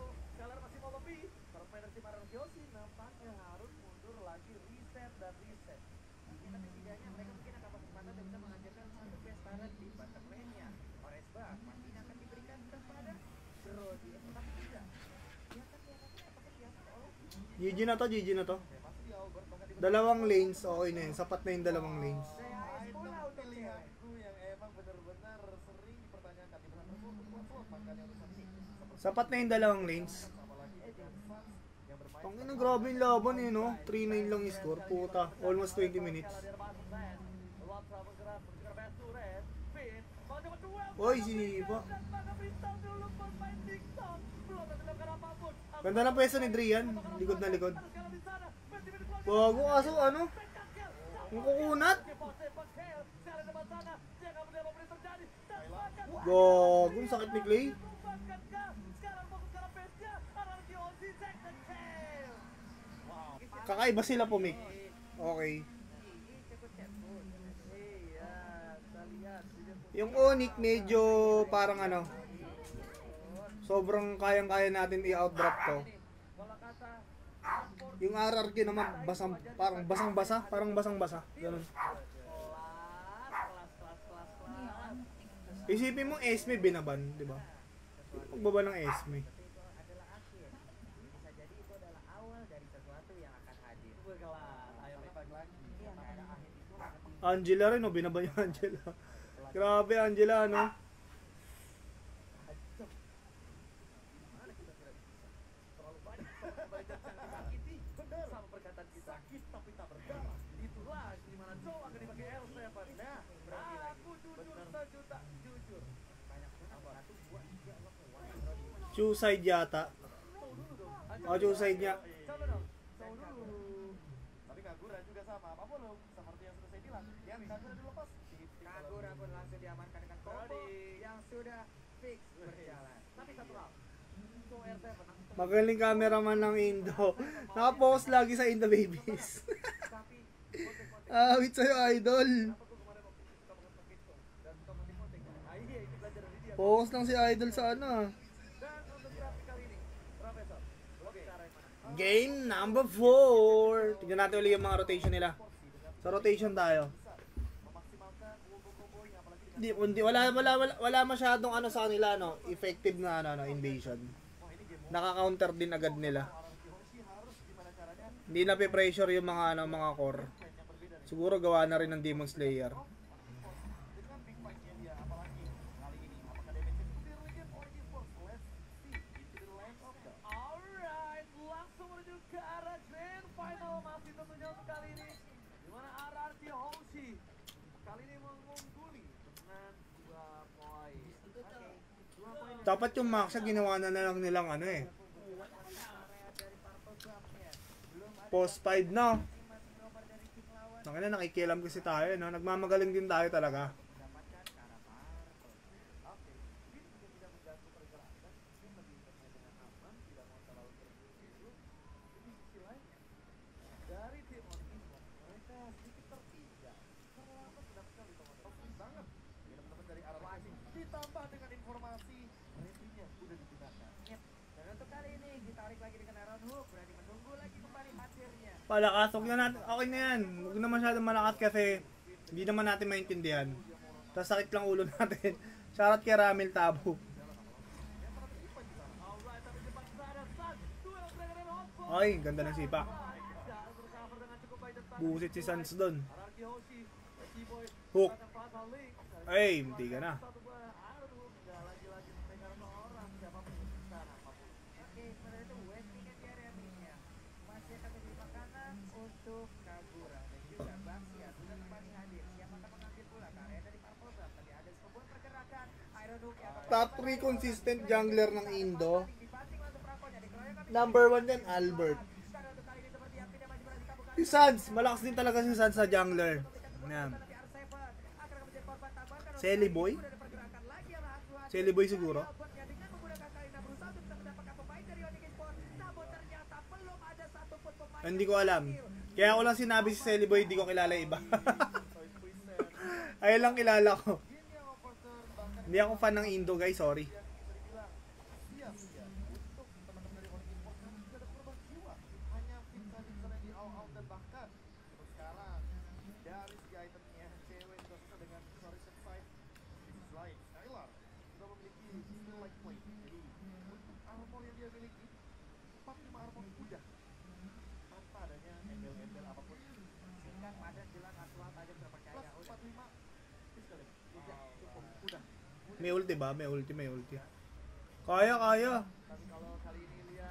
G G na to, G G na to. Dalawang lanes, okay na yun. Sapat na yung dalawang lanes. Sapat na yung dalawang lanes. Ang inang grabe yung laban eh, no? three nine lang yung score. Puta. Almost twenty minutes. Uy, siniba. Ganda ng pwesto ni Drian. Likod na likod. Bago kaso, ano? Ang kukunat. Gago, sakit ni Clay. Kakaiba sila pumik. Okay. Yung O N I C medyo parang ano, sobrang kayang-kaya natin i-outdrop to. Yung R R Q naman basang, parang basang-basa, parang basang-basa, ganun. Isipin mo Esme binaban, di ba? Pagbaba ng Esme. Angela rin, no? Binaba yung Angela. Grabe, Angela, ano? Chu side yata. O, Chu side niya. Tapi Kagura juga sama, apapun lo, seperti yang sudah saya bilang, ya Kagura dilepas. Kagura pun langsung diamankan dengan Brody yang sudah fix berjalan. Tapi satu hal, magaling kameraman ng Indo. Nakapost lagi sa Indo Babies. Awit sa'yo, idol. Post lang si idol sa ano. Game number four. Tignan natin ulit yung mga rotation nila. Sa rotation tayo. Hindi, hindi wala wala wala, wala masyadong ano sa kanila, no, effective na ano, no, invasion. Naka-counter din agad nila. Hindi na pe-pressure yung mga ano, mga core. Siguro gawa na rin ng Demon Slayer. Dapat yung Maxia ginawa na lang nilang ano eh. Post five na. Nakina, nakikialam kasi tayo, no? Nagmamagaling din tayo talaga. Palakatok na natin. Okay na yan. Huwag na masyadong malakat kasi hindi naman natin maintindihan. Tapos sakit lang ulo natin. Shoutout kay Ramil Tabo. Ay, ganda ng sipa. Busit si Sanz doon. Hook. Ay, hindi ka na. Top three consistent jungler ng Indo. Number one yan, Albert. Si Sanz, malakas din talaga si Sanz sa jungler. Yan. Celiboy? Celiboy siguro? Hindi ko alam. Kaya ako lang sinabi si Celiboy, hindi ko kilala iba. Ayun lang kilala ko. Hindi ako fan ng Indo, guys, sorry. May ulti ba? May ulti, may ulti. Kaya, kaya.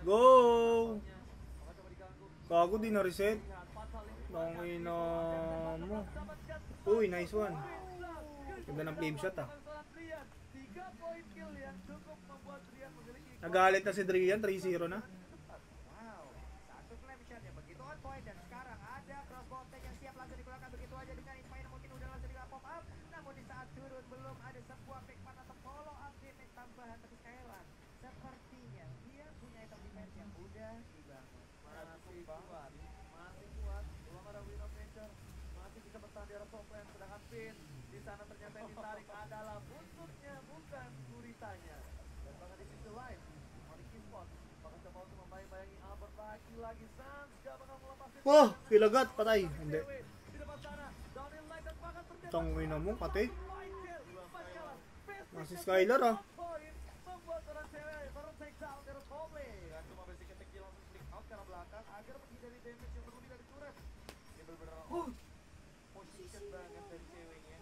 Go! Bago din na-reset. Nangina mo. Uy, nice one. Ganda ng flame shot, ah. Nagalit na si Drian, three zero na. Masih kuat, dua para win of nature, masih bisa bertahan. setelah dirompok yang sedangkan Bin di sana ternyata yang ditarik adalah buntutnya, bukan guritanya. Dan bahkan di sisi lain, Mori Kispot bakal coba untuk membayang-bayangi Albert lagi-lagi. Sanz gak bakal melepaskan. Wah, kilagat, patay. Hindi. Di depan sana, Downing Light dan bahkan terjadi. Tanguin na mong, patay. Masih Skylar ah. Oh. Position banget dari ceweknya.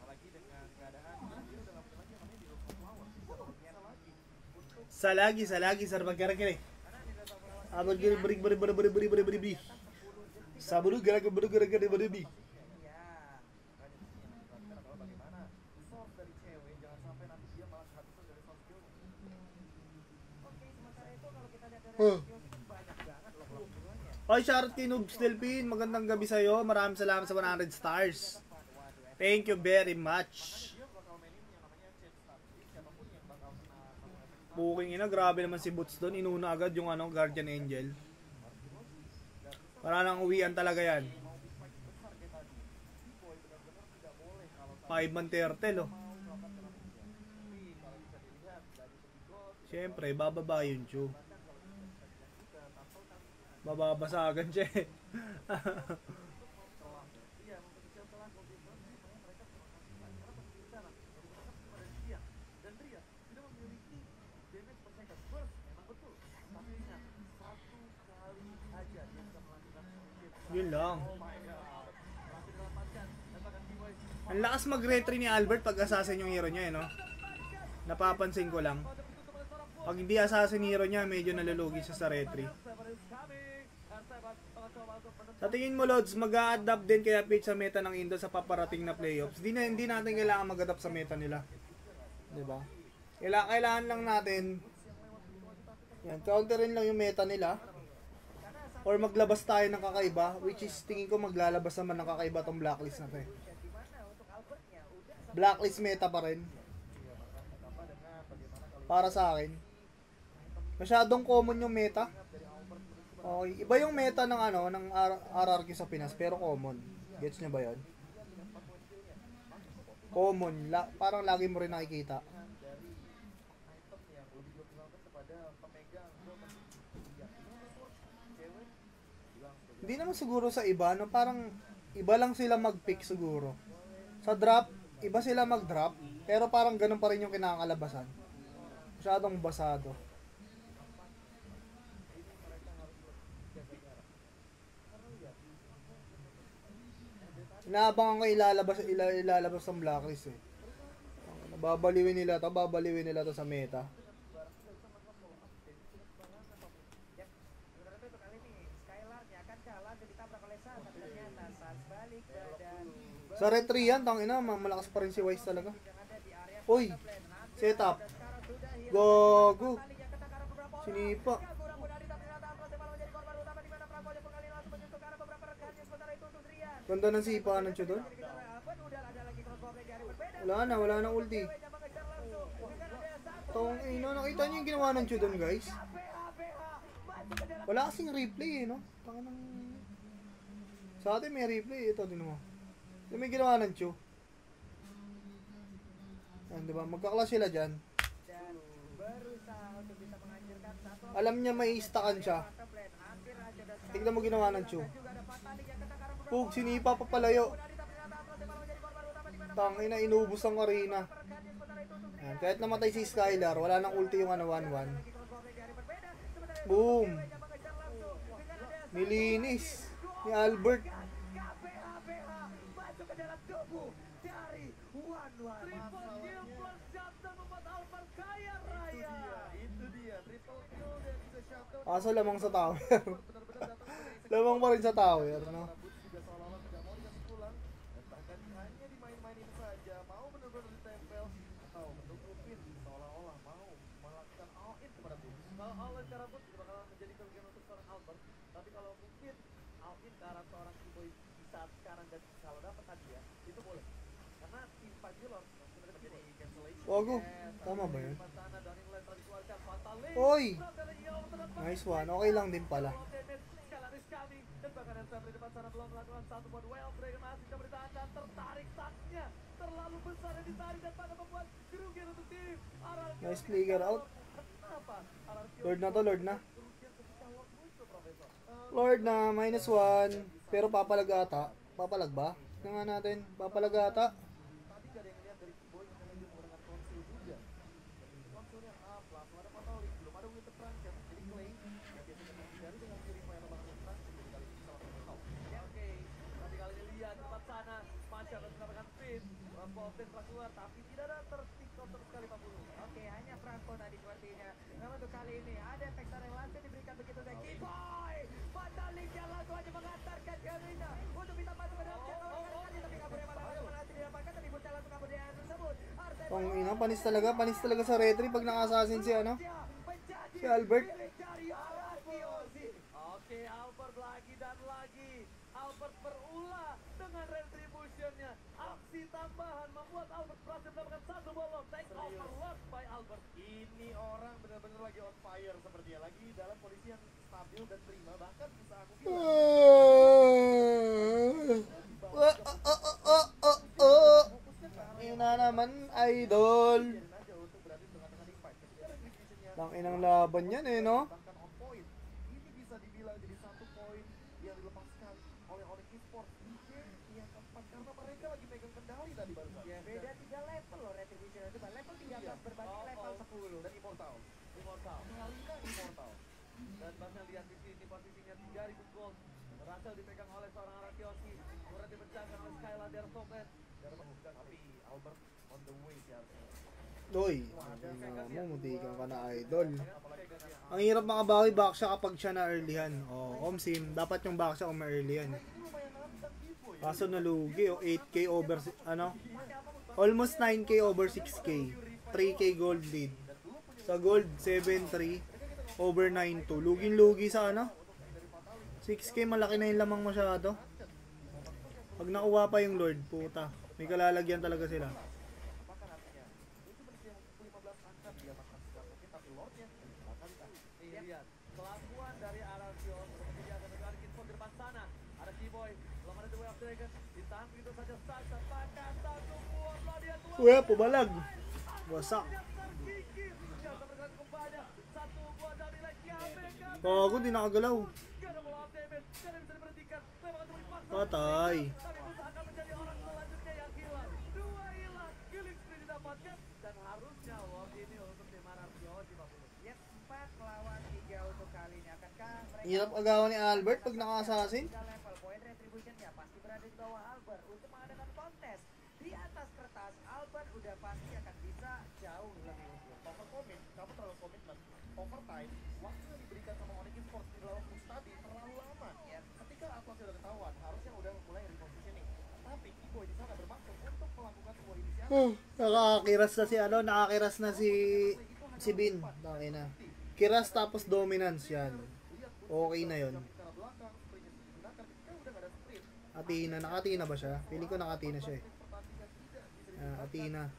Apalagi dengan keadaan dia udah enggak lagi namanya di local power. Salagi salagi serba gara-gara. Abang gini beri beri beri beri beri beri beri. Sabulu gara-gara gara-gara beri. Oh. Oy, Sharky Noobs Delpin, magandang gabi sa'yo. Maraming salamat sa one hundred stars. Thank you very much. Booking ina, grabe naman si Boots doon. Inuna agad yung ano, Guardian Angel. Para nang uwian talaga yan. Five man tertel, oh. Siyempre, bababa yun, Chu. Mababasagan siya eh. Yun lang. Ang lakas mag-retry ni Albert pag assassin yung hero niya eh, no? Napapansin ko lang. Pag hindi assassin hero niya, medyo nalulugi siya sa retry. Sa tingin mo, Lods, mag-a-adapt din kaya Pete sa meta ng Indo sa paparating na playoffs? Di na, hindi natin kailangan mag-adapt sa meta nila. Diba? Kailangan, kailangan lang natin yan, counterin lang yung meta nila or maglabas tayo ng kakaiba, which is tingin ko maglalabas naman ng kakaiba tong blacklist na to eh. Blacklist meta pa rin. Para sa akin. Masyadong common yung meta. Okay. Iba yung meta ng ano ng R R Q sa Pinas pero common. Gets nyo ba yun? Common. La parang lagi mo rin nakikita. Hindi naman siguro sa iba. No? Parang iba lang sila mag-pick siguro. Sa drop, iba sila mag-drop pero parang ganun pa rin yung kinakalabasan. Masyadong basado. Inaabangan ko ilalabas, ilalabas ng blacklist eh. Babaliwin nila to, babaliwin nila to sa meta. Sa retry yan, tangin na, malakas pa rin si Wise talaga. Uy, set up. Go, go. Sinipa. Ganda ng sipa ng Chu doon. Wala na, wala na ulti. Tong ino, nakita niyo yung ginawa ng Chu doon, guys. Wala kasing replay eh, no? Tanganang... Sa atin may replay. Ito, din mo. Ito may ginawa ng Chu. Yan, diba? Magkaklas sila dyan. Alam niya may istakan siya. Tignan mo ginawa ng Chu. Pug, sinipa pa palayo. Tangina, inubos ang Karina. Ayan, kahit namatay si Skylar, wala nang ulti yung ano, one one. Boom. Nilinis ni Albert. Kaso lamang sa tower. Lamang pa rin sa tower, no? Ogo, tama ba yun? Oy! Nice one, okay lang din pala. tembakan yang sampai depan sana belum melakukan satu buat well. Mereka masih mempertahankan, tertarik saatnya terlalu besar yang ditarik dan pada membuat kerugian untuk tim R R Q. Nice play get out. Lord na to, Lord na. Lord na, minus one. Pero papalag ata. Papalag ba? Tingnan natin, papalag ata. Tapi tidak ada tertikau terus kali empat puluh. Oke, hanya Franco tadi sepertinya. Namun untuk kali ini ada tekstur yang langsung diberikan begitu dari Kiboy. Padahal Ling yang langsung aja mengantarkan Karina untuk minta bantu ke dalam jatuh orang kali. Tapi kabur yang mana masih didapatkan dan dibuncah langsung kabur yang tersebut. Tong ina, panis talaga, panis talaga sa retry pag nakasasin si ano, si Albert. Oke, Albert lagi dan lagi. Albert berulah dengan retributionnya. Aksi tambahan membuat Albert berhasil mendapatkan satu bolong. Take over luck by Albert. Ini orang benar-benar lagi on fire sepertinya, lagi dalam kondisi yang stabil dan prima. Bahkan bisa aku bilang ina naman idol. Tang inang laban yan eh no. Ini bisa dibilang jadi satu poin yang dilepaskan oleh O N I C Esports di game yang keempat karena mereka lagi pegang kendali tadi baru saja. Beda tiga level loh retribution itu, level tiga belas berbanding level sepuluh dan immortal. Immortal. Mengalihkan immortal. Dan bahkan lihat di sini posisinya tiga ribu gold. Berhasil dipegang oleh seorang Arakioshi. Kurang dipecahkan oleh Skylar dari Somet. Dari pembukaan api Albert on the way siaranya. Doy, mo mutikan ka na idol. Ang hirap makabawi Baxia kapag siya na earlyan. Oh, omsim, dapat yung Baxia kung ma-earlyan. Kaso nalugi, oh, eight K over, ano? Almost nine K over six K. three K gold lead. Sa gold, seven three over nine two. Luging-lugi sa ano? six K, malaki na yung lamang masyado. Pag nakuha pa yung Lord, puta. May kalalagyan talaga sila. Uy, pumalag. Wasak. Bago, di nakagalaw. Patay. Hirap agawan ni Albert pag nakasasin. Pasti akan bisa jauh lebih unggul. Overcommit, kamu terlalu komitmen. Overtime, waktu yang diberikan sama O N I C Esports di lawan Bus tadi terlalu lama. Ketika Atlas sudah ketahuan, harusnya udah mulai repositioning. Tapi Kiboy di sana bermaksud untuk melakukan sebuah inisiatif. Uh, nakakiras na si ano, nakakiras na si si Bin. Nakina. Kiras tapos dominance yan. Okay na yun. Atina, nakatina ba siya? Feeling ko nakatina siya eh. Uh, Atina.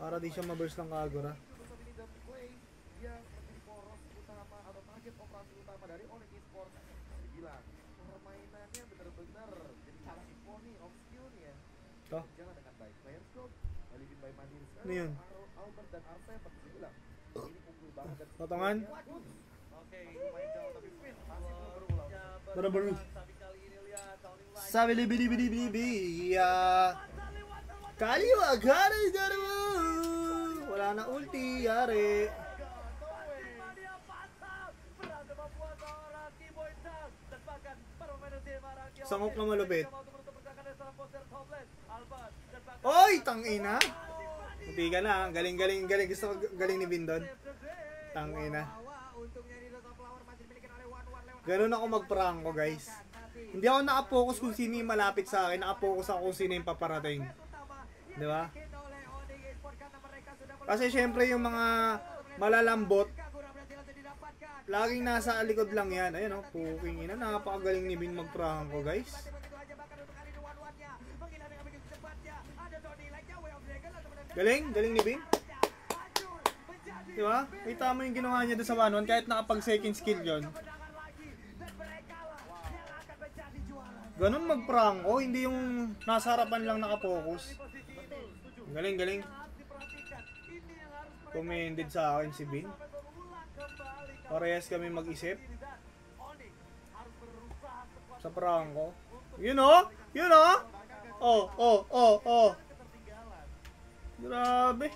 Para di siya ma-burst ng Kagura. Ito. Ano yun? Potongan? Baru-baru. Sabi libi-libi-libi-libi. Ya. Kaliwa garis daramu. Wala na ulti, yari. Sangok na malupit. Oy, tangina. Hindi ka na, galing galing galing gusto galing ni Bindon. Tangina. Ganun ako magprangko, guys. Hindi ako nakapokus kung sino yung malapit sa akin, nakapokus ako kung sino yung paparating. Di ba? Kasi syempre yung mga malalambot laging nasa likod lang yan. Ayun oh, puking ina, napakagaling ni Bin magprangko, guys. Galing, galing ni Bin. Di ba? May tama yung ginawa niya doon sa one one, kahit nakapag second skill yon. Ganun mag-Franco, hindi yung nasa harapan lang nakapokus. Galing, galing. Commended sa akin si Bin. Parehas kami mag-isip. Sa Franco. Yun o, yun o. Oh, oh, oh, oh. Grabe.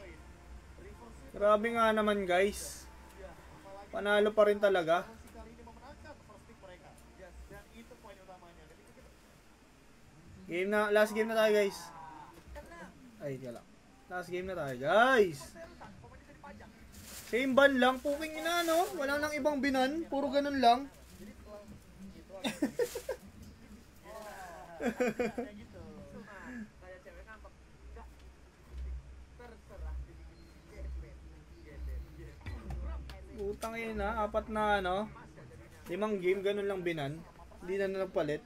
Grabe nga naman guys. Panalo pa rin talaga. Game na, last game na tayo guys. Ay, gala. Last game na tayo guys. Same ban lang, puking ina no. Wala nang ibang binan, puro ganun lang. Utang ina, apat na ano. Limang game, ganun lang binan. Hindi na nagpalit.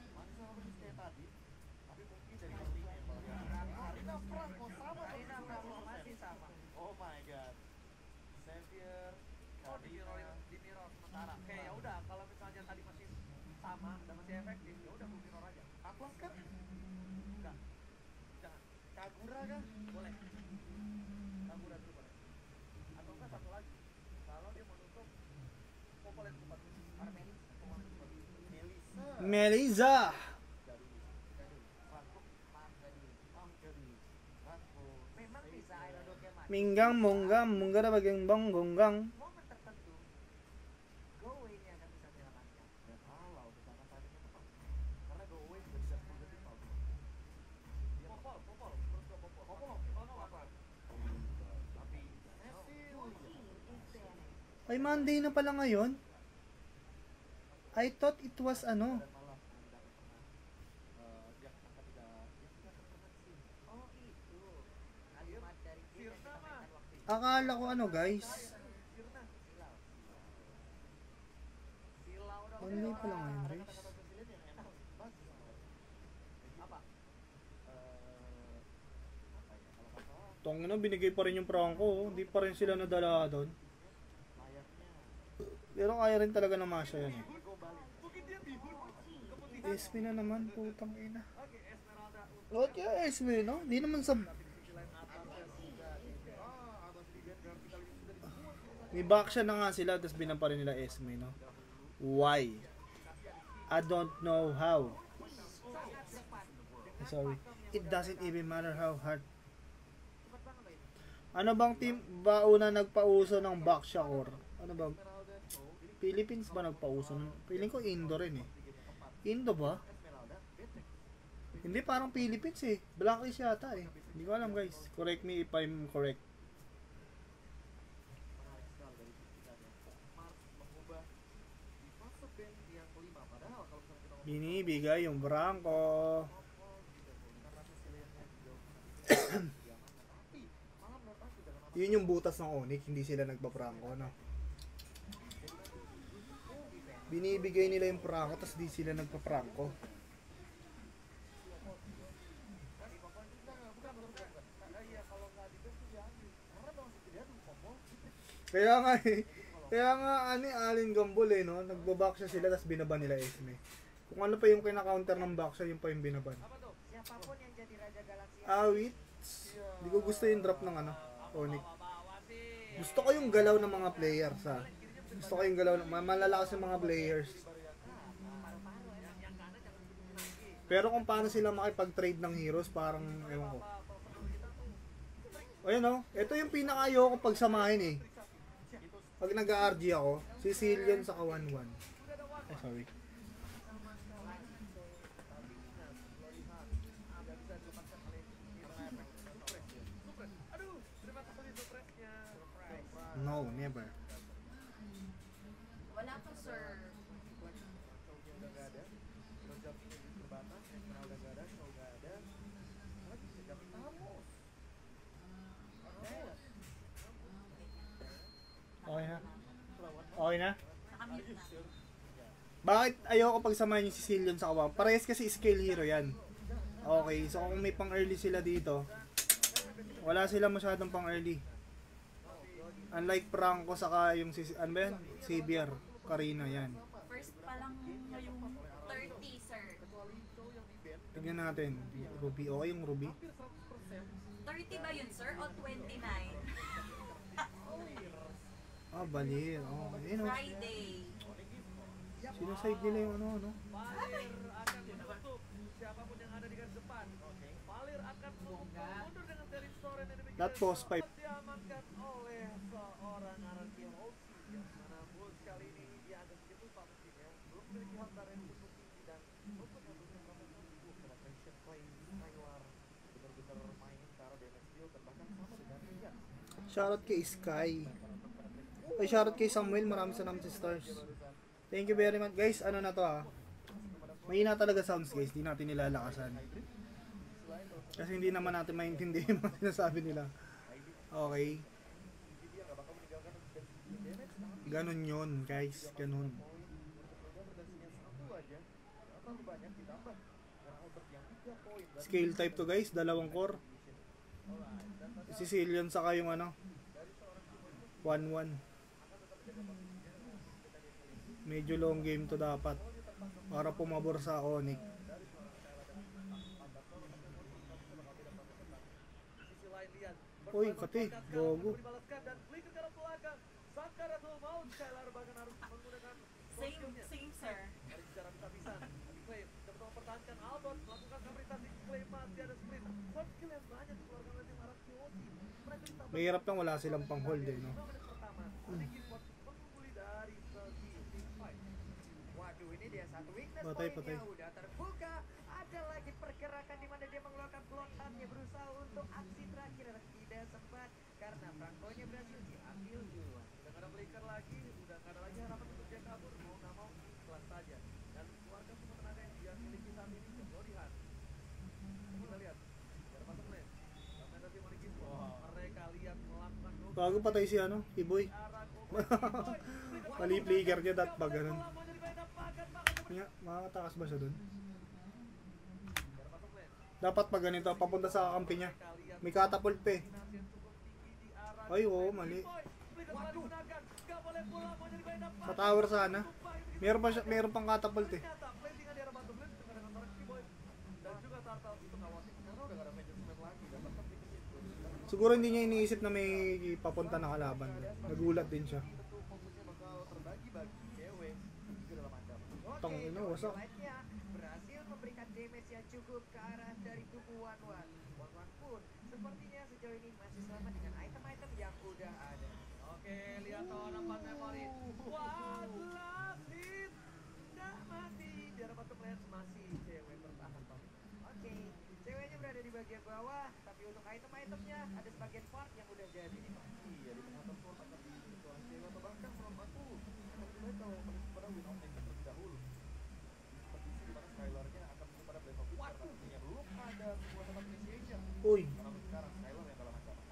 Melissa. Minggang munggam, munggara bageng bang gonggang. Ay, Monday na pala ngayon. I thought it was ano. Akala ko ano guys. Monday pala ngayon guys. Tong na binigay pa rin yung Franco, hindi pa rin sila nadala doon. Pero kaya rin talaga ng masya yan. Esme na naman, putang ina. What yung Esme, no? Di naman sa... May Baxia na nga sila, tapos binan pa rin nila Esme, no? Why? I don't know how. Sorry. It doesn't even matter how hard. Ano bang team ba una nagpauso ng Baxia or? Ano bang? Philippines ba nagpauso? Feeling ko Indo rin eh. Indo ba? Hindi, parang Philippines eh. Blacklist yata eh. Hindi ko alam guys. Correct me if I'm correct. Binibigay yung Franco. Yun yung butas ng O N I C. Hindi sila nagpa-Franco, no? Binibigay nila yung Franco, tapos di sila nagpa-Franco. Kaya nga eh, kaya nga ani Alin Gambol eh, no? Nagbabaksya sila, tapos binaba nila Esme. Kung ano pa yung kina-counter ng baksya, yung pa yung binaban. Awit, di ko gusto yung drop ng ano, Onic. Gusto ko yung galaw ng mga players ha. Gusto ko yung galaw, malalakas yung mga players. Pero kung paano sila makipag-trade ng heroes, parang, ewan ko. Ayun o, ito yung pinaka-ayoko pagsamahin eh. Pag nag-a-R G ako, Cecilion saka one one. Oh, sorry. No, never. Okay na? Okay na? Bakit ayoko pagsamahin yung Cecilion sa kawang? Parehas kasi scale hero yan. Okay, so kung may pang early sila dito, wala sila masyadong pang early. Unlike Franco saka yung si, ano ba yan? Xavier, Karina yan. First pa lang yung thirty sir. Tignan natin. Ruby. Okay yung Ruby. thirty ba yun, sir? O twenty-nine? Ah, bali. Oh, you know. Friday. Sinaside nila yung ano, ano? Palir akan menutup siapapun yang ada di garis depan. Palir akan mundur dengan teritori dan demikian diamankan oleh seorang R R Q yang mana bus kali ini dia agak sedikit lupa mestinya. Belum memiliki hantar yang cukup tinggi dan untuk mendukung permainan itu pada pressure play Skylar benar-benar main taruh damage deal dan bahkan sama dengan dia. Shoutout kay Sky. Ay, shoutout kay Samuel, maraming salamat sa stars. Thank you very much guys. Ano na to ah. Mahina talaga sounds guys. Hindi natin nilalakasan. Kasi hindi naman natin maintindihan yung sinasabi nila. Okay. Ganun yun guys. Ganun. Scale type to guys. Dalawang core. Cecilion saka yung ano. one one. Medyo long game to dapat para pumabor sa O N I C. Uy, kati. Gogo. Same, same, sir. Mahirap lang wala silang pang hold eh, no? Patay, patay. Udah terbuka, ada lagi pergerakan di mana dia mengeluarkan blotannya berusaha untuk aksi terakhir dan tidak sempat karena Franco-nya berhasil diambil duluan. Tidak ada flicker lagi, sudah tidak ada lagi harapan untuk dia kabur, mau nggak mau kelas saja. Dan keluarga semua tenaga yang dia miliki saat ini coba lihat. Kita lihat, ada pasang lane. Sampai nanti memiliki mereka lihat melakukan. Bago patay si ano, Kiboy. Mali flicker niya dat pag ganun. Nga, makakatakas ba siya dun? Dapat pag ganito, papunta sa kakampi niya. May katapult pa eh. Ay, oo, mali. Sa tower sana. Meron, pa siya, meron pang katapult eh. Siguro hindi niya iniisip na may papunta na kalaban. Nagulat din siya. Tangin na, wasak. Berhasil memberikan damage yang cukup ke arah dari tubuh Wanwan. Wanwan pun sepertinya sejauh ini masih selamat dengan item-item yang udah ada. Oke, lihat tawa nampak memory. Wanwan hit. Dah mati. Dia dapat kepleset masih cewek bertahan. Oke, ceweknya berada di bagian bawah. Tapi untuk item-itemnya ada sebagian part yang udah jadi. Iya, di tengah tempat tempat situasi atau bahkan belum aku. Kita tahu pada win on dahulu. Uy.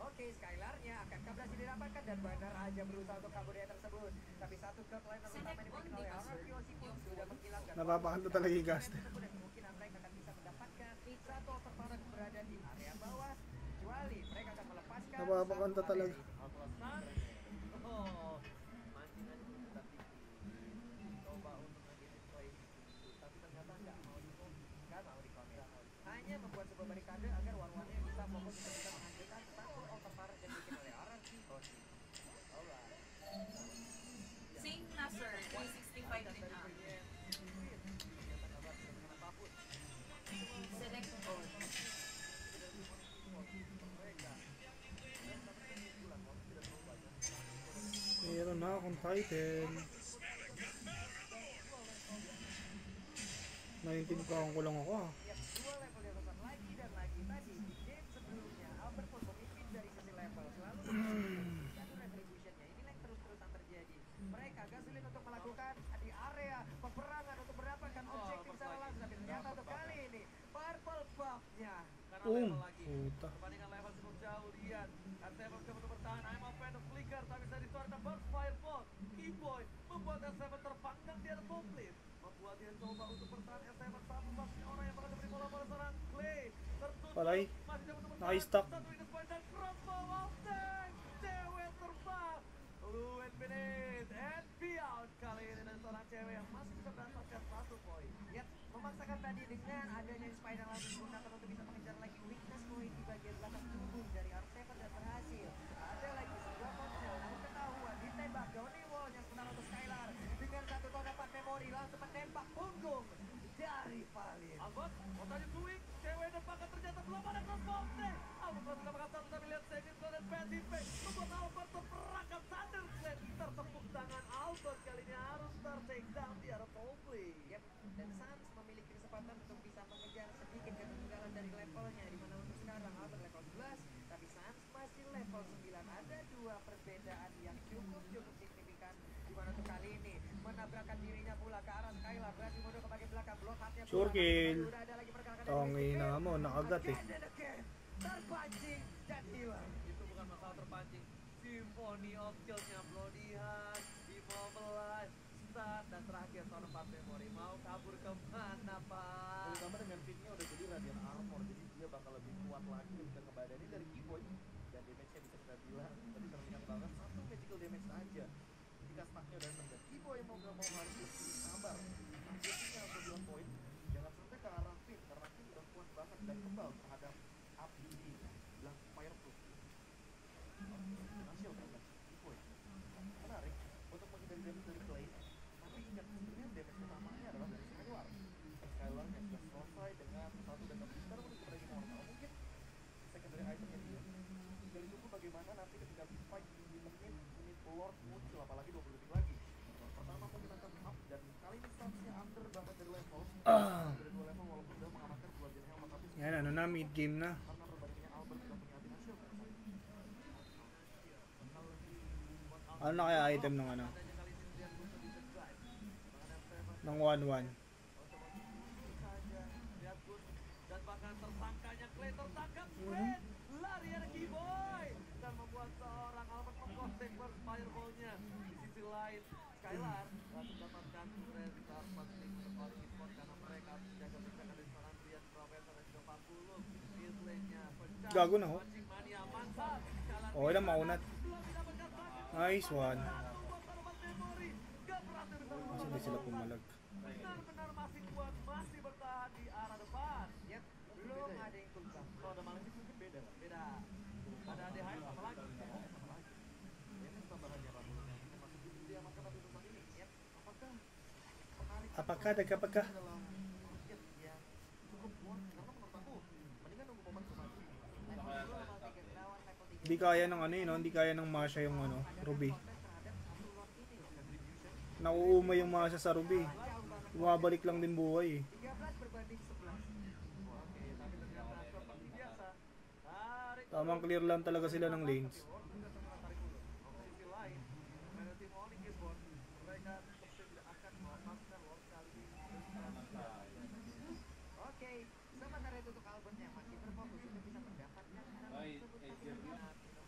Oke, Skylar-nya akan kablasi didapatkan dan benar aja berusaha untuk kabur dari tersebut. Tapi satu shot lain pertama ini oleh R R Q sudah menghilangkan. Napapahalo talaga yung gas. Mungkin ang mereka akan bisa mendapatkan satu overpower berada di area bawah. Kecuali mereka akan melepaskan. Napapahalo talaga. Oh. Membuat sebuah barikade agar warwanya bisa fokus ketika menghasilkan satu overpower yang bikin oleh R R Q. Same na sir, three sixty-five din na. Select all. Mayroon na akong title. Naintindihan ko lang ako ah. Um, puta. Palay, naka-stack. Kali ini dan seorang cewek yang masih bisa mendapatkan satu poin. Yet, memaksakan tadi dengan adanya spider lagi digunakan untuk bisa mengejar lagi weakness point di bagian belakang tubuh dari R tujuh dan berhasil. Ada lagi sebuah ponsel yang ketahuan ditembak Johnny Wall yang sebenarnya untuk Skylar dengan satu todapan memori langsung menembak punggung dari Valin. Albert, otaknya duit, cewek dan paket ternyata belum ada crossbow-nya. Albert langsung mengatakan sambil lihat Segit dan P S I P membuat Albert terperangkap sadar Clay tertepuk tangan. Albert kali ini harus ter-take down di arah Topley. Yep, dan Sanz memiliki kesempatan untuk bisa mengejar sedikit ketertinggalan dari levelnya, di mana untuk sekarang Albert level sebelas, tapi Sanz masih level sembilan. Ada dua perbedaan yang cukup-cukup signifikan, di mana untuk kali ini menabrakkan dirinya pula ke arah Skylar, berhasil mundur ke bagian belakang. Surkin, tongin naman, nakagat eh. Terpancing dan hilang. Itu bukan masalah terpancing. Symphony of Chills-nya Blodihan, Immobilize, Start, dan terakhir tahun empat memori. Mau kabur kemana, Pak? Terutama dengan picknya udah jadi Radiant Armor, jadi dia bakal lebih kuat lagi dan ngebadani dari Kiboy. Dan damage-nya bisa kita bilang, tadi terlihat banget satu magical damage saja. Jika stack-nya udah terdekat, Kiboy mau gak mau harus lebih sabar. Akhirnya aku bilang poin, jangan sampai ke arah Finn, karena Finn udah kuat banget dan kebal terhadap api di bilang Fireproof. Hasil kan, Kiboy. Menarik, untuk menghindari damage dari Clay, tapi ingat sebenarnya damage utamanya adalah dari Skylar. Skylar yang sudah selesai dengan satu dan lebih besar untuk berani mortal, mungkin secondary itemnya dia. Jadi tunggu bagaimana nanti ketika fight di menit menit Lord muncul, apalagi dua puluh detik lagi. Pertama mungkin akan up dan kali ini statusnya under banget dari level. Dari dua level walaupun dia mengamankan dua jenis helm tapi ya nah, nah mid game nah. Karena perbandingannya Albert tidak punya hati hasil. Ano kaya item ng ano? Nang one one. Dan bahkan tersangkanya Clay tertangkap Red. Lari ada Kiboy dan membuat seorang Albert mengkostek fireball-nya. Di sisi lain, Skylar langsung dapatkan Red dapat link terkali import karena mereka menjaga berjaga dari seorang Drian Professor S dua ratus empat puluh. Bin Lane-nya pecah. Gago na ho. Oh, ilang maunat. Nice one. Masih ba sila pumalag? Benar-benar masih kuat, masih bertahan di arah depan. Yep, belum ada yang tumbang. Kalau ada maling mungkin beda. Beda. Ada D H sama lagi. Ini tambahannya apa? Maksudnya dia makan apa tumbang ini? Yep. Apakah menarik? Apakah ada apakah? Yang cukup worth karena menurut aku mendingan nunggu momen kemarin. Di kaya ng ano yun, di kaya ng Masha yung ano, Ruby. Nauuma yung Masha sa Ruby. Wabalik lang din buhay eh. Tamang clear lang talaga sila ng lanes. Oke, sementara itu untuk Albert yang masih berfokus untuk bisa mendapatkan arah tersebut tapi mengingat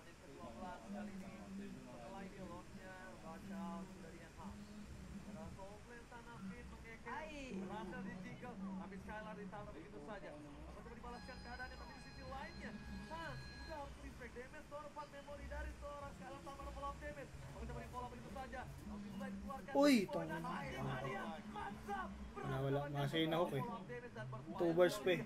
menit ke-dua belas kali ini setelah ini locknya baca dari yang half karena Coldplay tanafin mengekek berhasil dijigal habis Skylar ditangkap begitu saja untuk dibalaskan keadaannya tapi di sisi lainnya Sanz sudah harus reflect damage seorang empat memori dari seorang Skylar tanpa follow damage untuk pola begitu saja tapi mulai dikeluarkan oi tong wala wala masih inahok eh two bars pa eh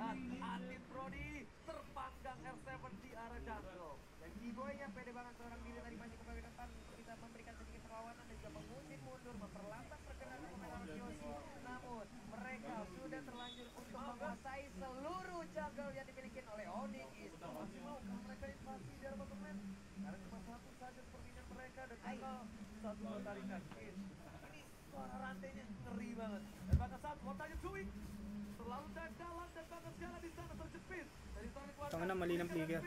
terpanggang R tujuh di arah jungle dan Kiboy yang pede banget seorang diri tadi masih kembali depan bisa memberikan sedikit perlawanan dan juga mengusir mundur memperlambat pergerakan pemain Kyoshi namun mereka sudah terlanjur untuk menguasai seluruh jungle yang dimiliki oleh O N I C masih mau mereka invasi di arah pemain karena cuma satu saja sepertinya mereka dan kalau satu tarikan ini suara rantainya ngeri banget dan bahkan saat kotanya cuik terlalu dalam dan bahkan segala di sana terjepit. Tangan na, mali ng flicker.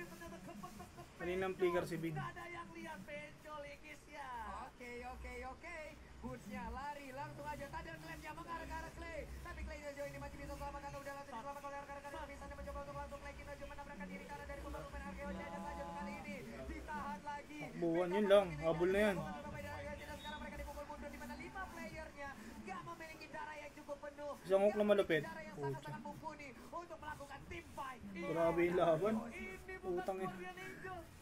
Mali ng flicker si Big. Ada yang lihat pencol ikisnya. Oke, oke, oke. Boots-nya lari langsung aja. Tadi Clay-nya mengarah ke arah Clay. Tapi Clay jauh ini masih bisa selamat karena udah langsung selamat oleh rekan-rekan. Bisa mencoba untuk langsung Clay kita cuma nabrakkan diri karena dari pemain R G O saja saja kali ini. Ditahan lagi. Buwan yun lang. Habol na yan. Sekarang mereka dipukul mundur di mana lima player-nya enggak memiliki darah yang cukup penuh. Jongok na malupit. Untuk melakukan team fight. Grabe yung laban. Utang eh.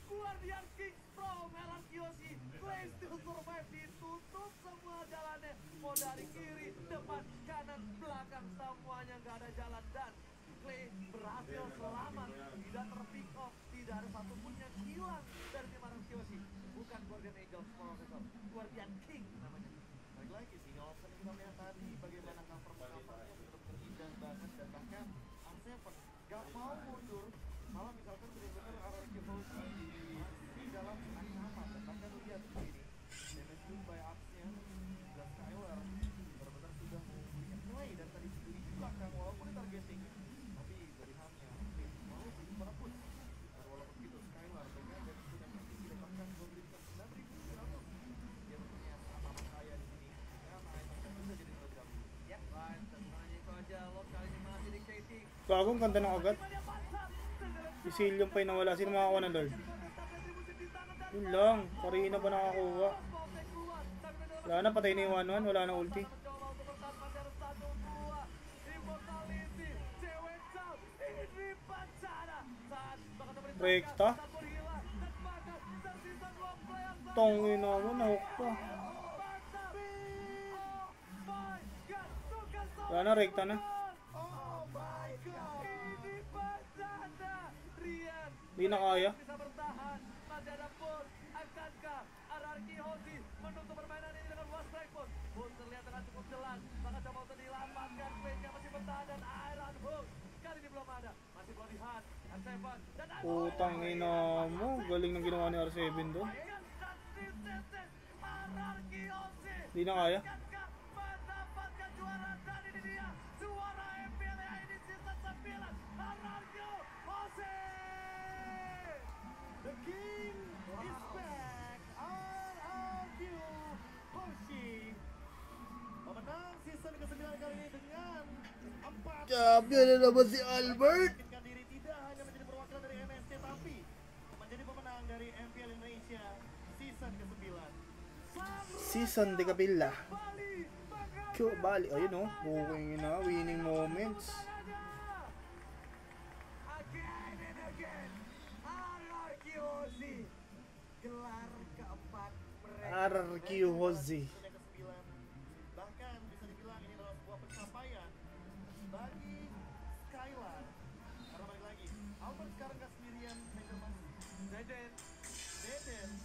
Guardian King from Hellcurt. Clay to survive ditutup semua jalannya. Mau dari kiri, depan, kanan, belakang, dakwanya nggak ada jalan dan Clay berhasil selamat, tidak terpick off, tidak ada satupun yang hilang dari tim R R Q. Bukan Guardian Angel Small Castle, Guardian King namanya. Balik lagi sih, kalau kita melihat tadi bagaimana cover-covernya betul-betul indah banget dan bahkan A tujuh gak mau mundur, malah misalkan benar-benar R R Q masih dalam ancaman dan bahkan lihat ini damage dulu by A P S-nya dan Skylar benar-benar sudah mengumpulkan play dan tadi sendiri juga kan walaupun targeting tapi dari hamnya walaupun mereput dan walaupun gitu Skylar dengan damage dulu yang masih didapatkan dua puluh sembilan ribu sembilan ratus dia punya apa-apa kaya di sini karena naiknya sudah jadi dua puluh ribu ya right, tentunya itu aja lo kali ini masih dicaiting bagong kanta ng agad Cecilion pa'y nawala, sino makakuha ng Lord? Yun lang, Karina pa nakakuha. Wala na, patay na yung one one, wala na ulti. Rekta? Tongin naman, nahook pa. Wala na, rekta na. Di na kaya. Putang ina mo, galing ng ginawa ni R seven doon. Di na kaya. Tapi ada nama si Albert. Tidak hanya menjadi perwakilan dari M S T tapi menjadi pemenang dari M P L Indonesia season ke sembilan. Season di Kapila. Chu balik, ayun oh, buking na winning moments. Again and again. R R Q Hozi. Gelar keempat mereka. R R Q Hozi.